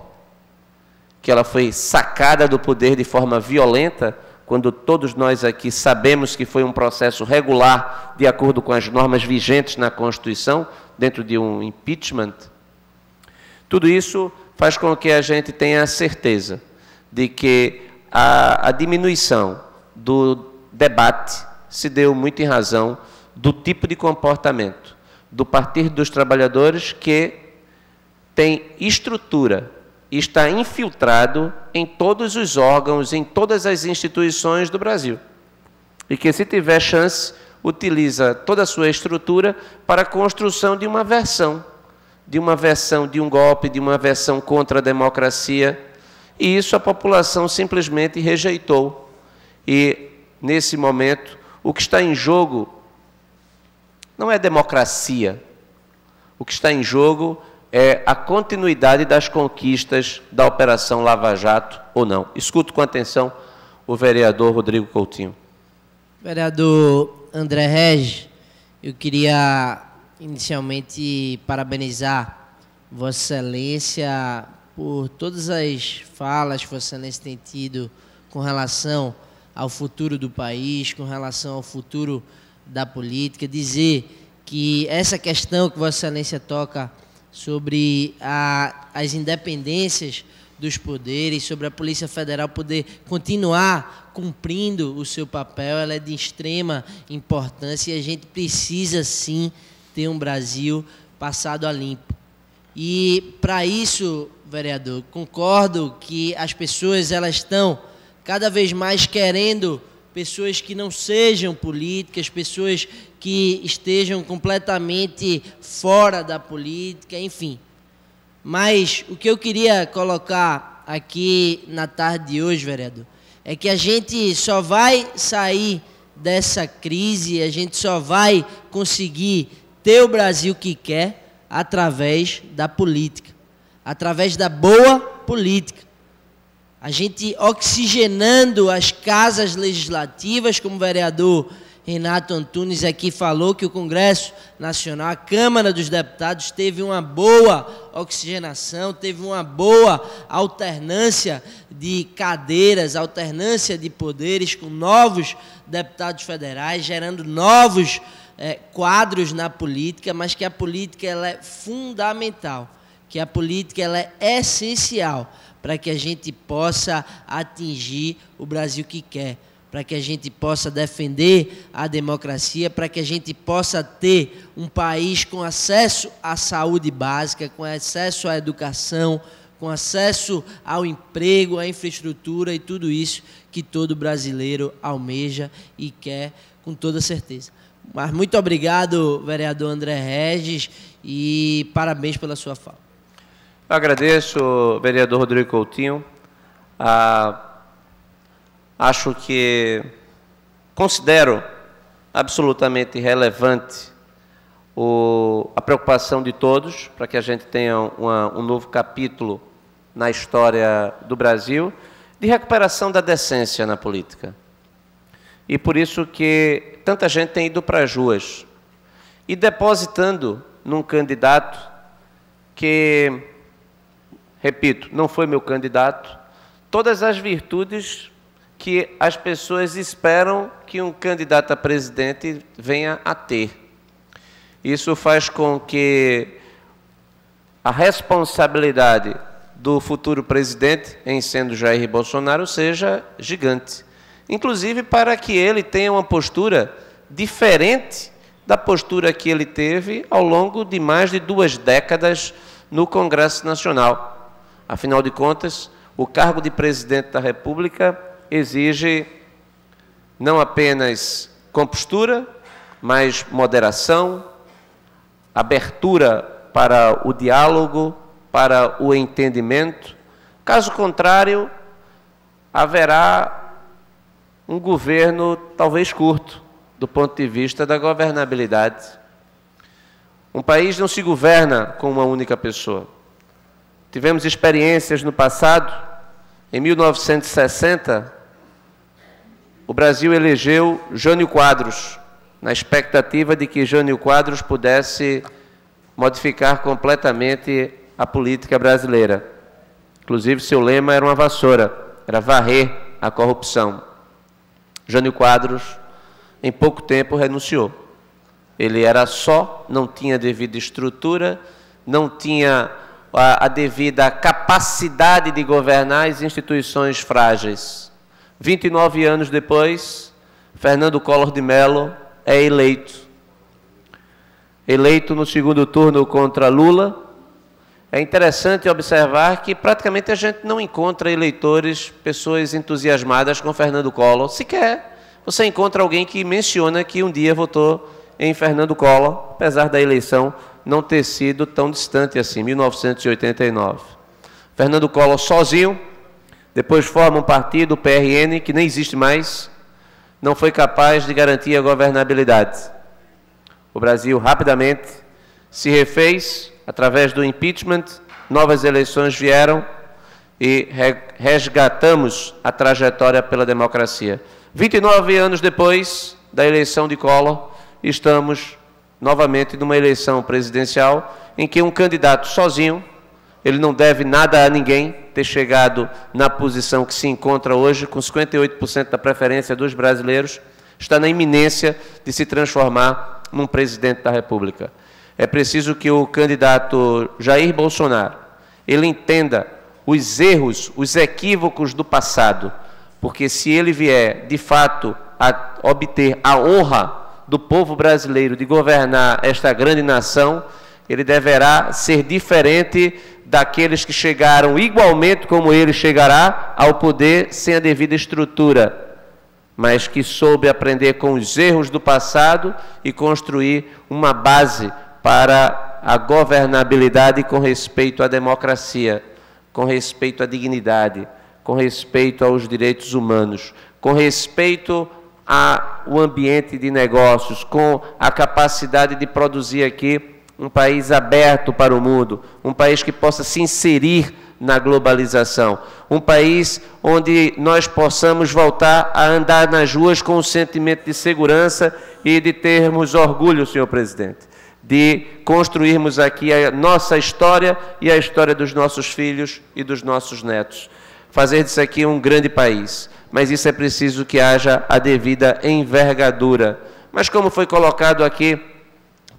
que ela foi sacada do poder de forma violenta, quando todos nós aqui sabemos que foi um processo regular, de acordo com as normas vigentes na Constituição, dentro de um impeachment. Tudo isso faz com que a gente tenha a certeza de que a diminuição do debate se deu muito em razão do tipo de comportamento do Partido dos Trabalhadores, que tem estrutura e está infiltrado em todos os órgãos, em todas as instituições do Brasil. E que, se tiver chance, utiliza toda a sua estrutura para a construção de uma versão, de um golpe, de uma versão contra a democracia. E isso a população simplesmente rejeitou. E, nesse momento, o que está em jogo não é democracia. O que está em jogo é a continuidade das conquistas da Operação Lava Jato ou não. Escuto com atenção o vereador Rodrigo Coutinho. Vereador André Regis, eu queria inicialmente parabenizar Vossa Excelência por todas as falas que Vossa Excelência tem tido com relação ao futuro do país, com relação ao futuro da política, dizer que essa questão que Vossa Excelência toca sobre as independências dos poderes, sobre a Polícia Federal poder continuar cumprindo o seu papel, ela é de extrema importância e a gente precisa, sim, ter um Brasil passado a limpo. E, para isso, vereador, concordo que as pessoas elas estão cada vez mais querendo pessoas que não sejam políticas, pessoas que estejam completamente fora da política, enfim. Mas o que eu queria colocar aqui na tarde de hoje, vereador, é que a gente só vai sair dessa crise, a gente só vai conseguir ter o Brasil que quer através da política, através da boa política. A gente oxigenando as casas legislativas, como o vereador Renato Antunes aqui falou que o Congresso Nacional, a Câmara dos Deputados, teve uma boa oxigenação, teve uma boa alternância de cadeiras, alternância de poderes com novos deputados federais, gerando novos quadros na política, mas que a política ela é fundamental, que a política ela é essencial para que a gente possa atingir o Brasil que quer, para que a gente possa defender a democracia, para que a gente possa ter um país com acesso à saúde básica, com acesso à educação, com acesso ao emprego, à infraestrutura e tudo isso que todo brasileiro almeja e quer com toda certeza. Mas muito obrigado, vereador André Regis, e parabéns pela sua fala. Eu agradeço, vereador Rodrigo Coutinho. Acho que considero absolutamente relevante a preocupação de todos para que a gente tenha um novo capítulo na história do Brasil de recuperação da decência na política. E por isso que tanta gente tem ido para as ruas e depositando num candidato que, repito, não foi meu candidato, todas as virtudes que as pessoas esperam que um candidato a presidente venha a ter. Isso faz com que a responsabilidade do futuro presidente, em sendo Jair Bolsonaro, seja gigante. Inclusive para que ele tenha uma postura diferente da postura que ele teve ao longo de mais de 2 décadas no Congresso Nacional. Afinal de contas, o cargo de presidente da República exige não apenas compostura, mas moderação, abertura para o diálogo, para o entendimento. Caso contrário, haverá um governo talvez curto, do ponto de vista da governabilidade. Um país não se governa com uma única pessoa. Tivemos experiências no passado. Em 1960, o Brasil elegeu Jânio Quadros, na expectativa de que Jânio Quadros pudesse modificar completamente a política brasileira. Inclusive, seu lema era uma vassoura, era varrer a corrupção. Jânio Quadros, em pouco tempo, renunciou. Ele era só, não tinha devida estrutura, não tinha a devida capacidade de governar as instituições frágeis. 29 anos depois, Fernando Collor de Mello é eleito. Eleito no segundo turno contra Lula. É interessante observar que praticamente a gente não encontra eleitores, pessoas entusiasmadas com Fernando Collor. Sequer você encontra alguém que menciona que um dia votou em Fernando Collor, apesar da eleição não ter sido tão distante assim, 1989. Fernando Collor sozinho. Depois forma um partido, o PRN, que nem existe mais, não foi capaz de garantir a governabilidade. O Brasil rapidamente se refez através do impeachment, novas eleições vieram e resgatamos a trajetória pela democracia. 29 anos depois da eleição de Collor, estamos novamente numa eleição presidencial em que um candidato sozinho, ele não deve nada a ninguém, ter chegado na posição que se encontra hoje, com 58% da preferência dos brasileiros, está na iminência de se transformar num presidente da República. É preciso que o candidato Jair Bolsonaro, ele entenda os erros, os equívocos do passado, porque se ele vier, de fato, a obter a honra do povo brasileiro de governar esta grande nação, ele deverá ser diferente daqueles que chegaram igualmente como ele chegará ao poder sem a devida estrutura, mas que soube aprender com os erros do passado e construir uma base para a governabilidade com respeito à democracia, com respeito à dignidade, com respeito aos direitos humanos, com respeito ao ambiente de negócios, com a capacidade de produzir aqui um país aberto para o mundo, um país que possa se inserir na globalização. Um país onde nós possamos voltar a andar nas ruas com um sentimento de segurança e de termos orgulho, senhor presidente, de construirmos aqui a nossa história e a história dos nossos filhos e dos nossos netos. Fazer disso aqui um grande país, mas isso é preciso que haja a devida envergadura. Mas como foi colocado aqui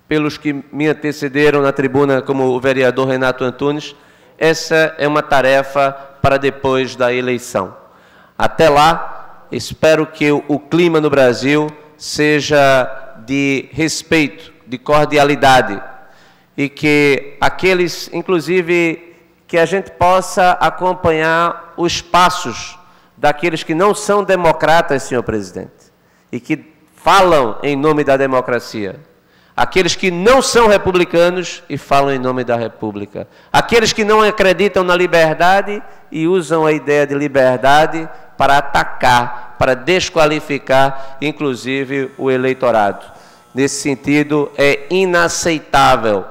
pelos que me antecederam na tribuna, como o vereador Renato Antunes, essa é uma tarefa para depois da eleição. Até lá, espero que o clima no Brasil seja de respeito, de cordialidade, e que aqueles, inclusive, que a gente possa acompanhar os passos daqueles que não são democratas, senhor presidente, e que falam em nome da democracia. Aqueles que não são republicanos e falam em nome da República. Aqueles que não acreditam na liberdade e usam a ideia de liberdade para atacar, para desqualificar, inclusive, o eleitorado. Nesse sentido, é inaceitável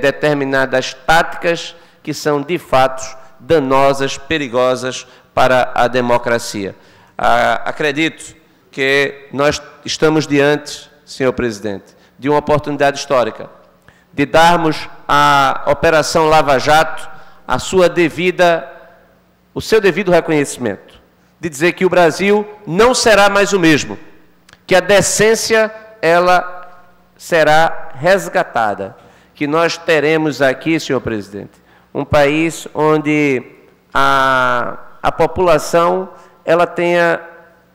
determinadas táticas que são, de fato, danosas, perigosas para a democracia. Acredito que nós estamos diante, senhor presidente, de uma oportunidade histórica, de darmos à Operação Lava Jato a sua devida, o seu devido reconhecimento, de dizer que o Brasil não será mais o mesmo, que a decência ela será resgatada, que nós teremos aqui, senhor presidente, um país onde a população ela tenha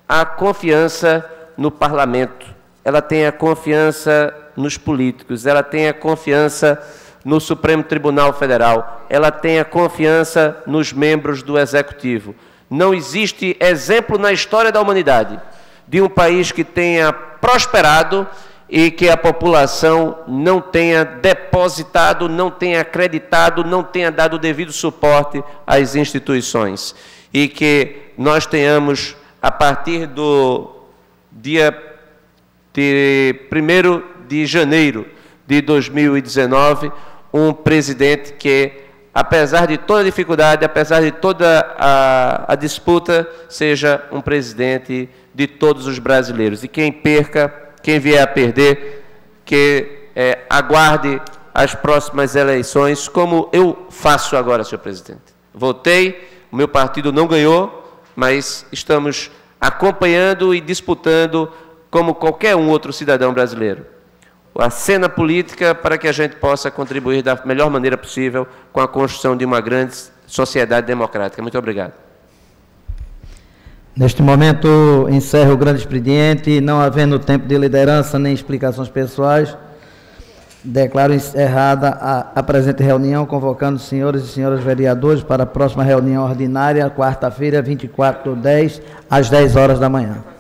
a confiança no parlamento, ela tenha confiança nos políticos, ela tenha confiança no Supremo Tribunal Federal, ela tenha confiança nos membros do Executivo. Não existe exemplo na história da humanidade de um país que tenha prosperado e que a população não tenha depositado, não tenha acreditado, não tenha dado o devido suporte às instituições. E que nós tenhamos, a partir do dia 1º de janeiro de 2019, um presidente que, apesar de toda a dificuldade, apesar de toda a disputa, seja um presidente de todos os brasileiros. E quem perca, quem vier a perder, que aguarde as próximas eleições, como eu faço agora, senhor presidente. Votei, o meu partido não ganhou, mas estamos acompanhando e disputando como qualquer um outro cidadão brasileiro, a cena política, para que a gente possa contribuir da melhor maneira possível com a construção de uma grande sociedade democrática. Muito obrigado. Neste momento, encerro o grande expediente, não havendo tempo de liderança nem explicações pessoais, declaro encerrada a presente reunião, convocando os senhores e senhoras vereadores para a próxima reunião ordinária, quarta-feira, 24/10, às 10 horas da manhã.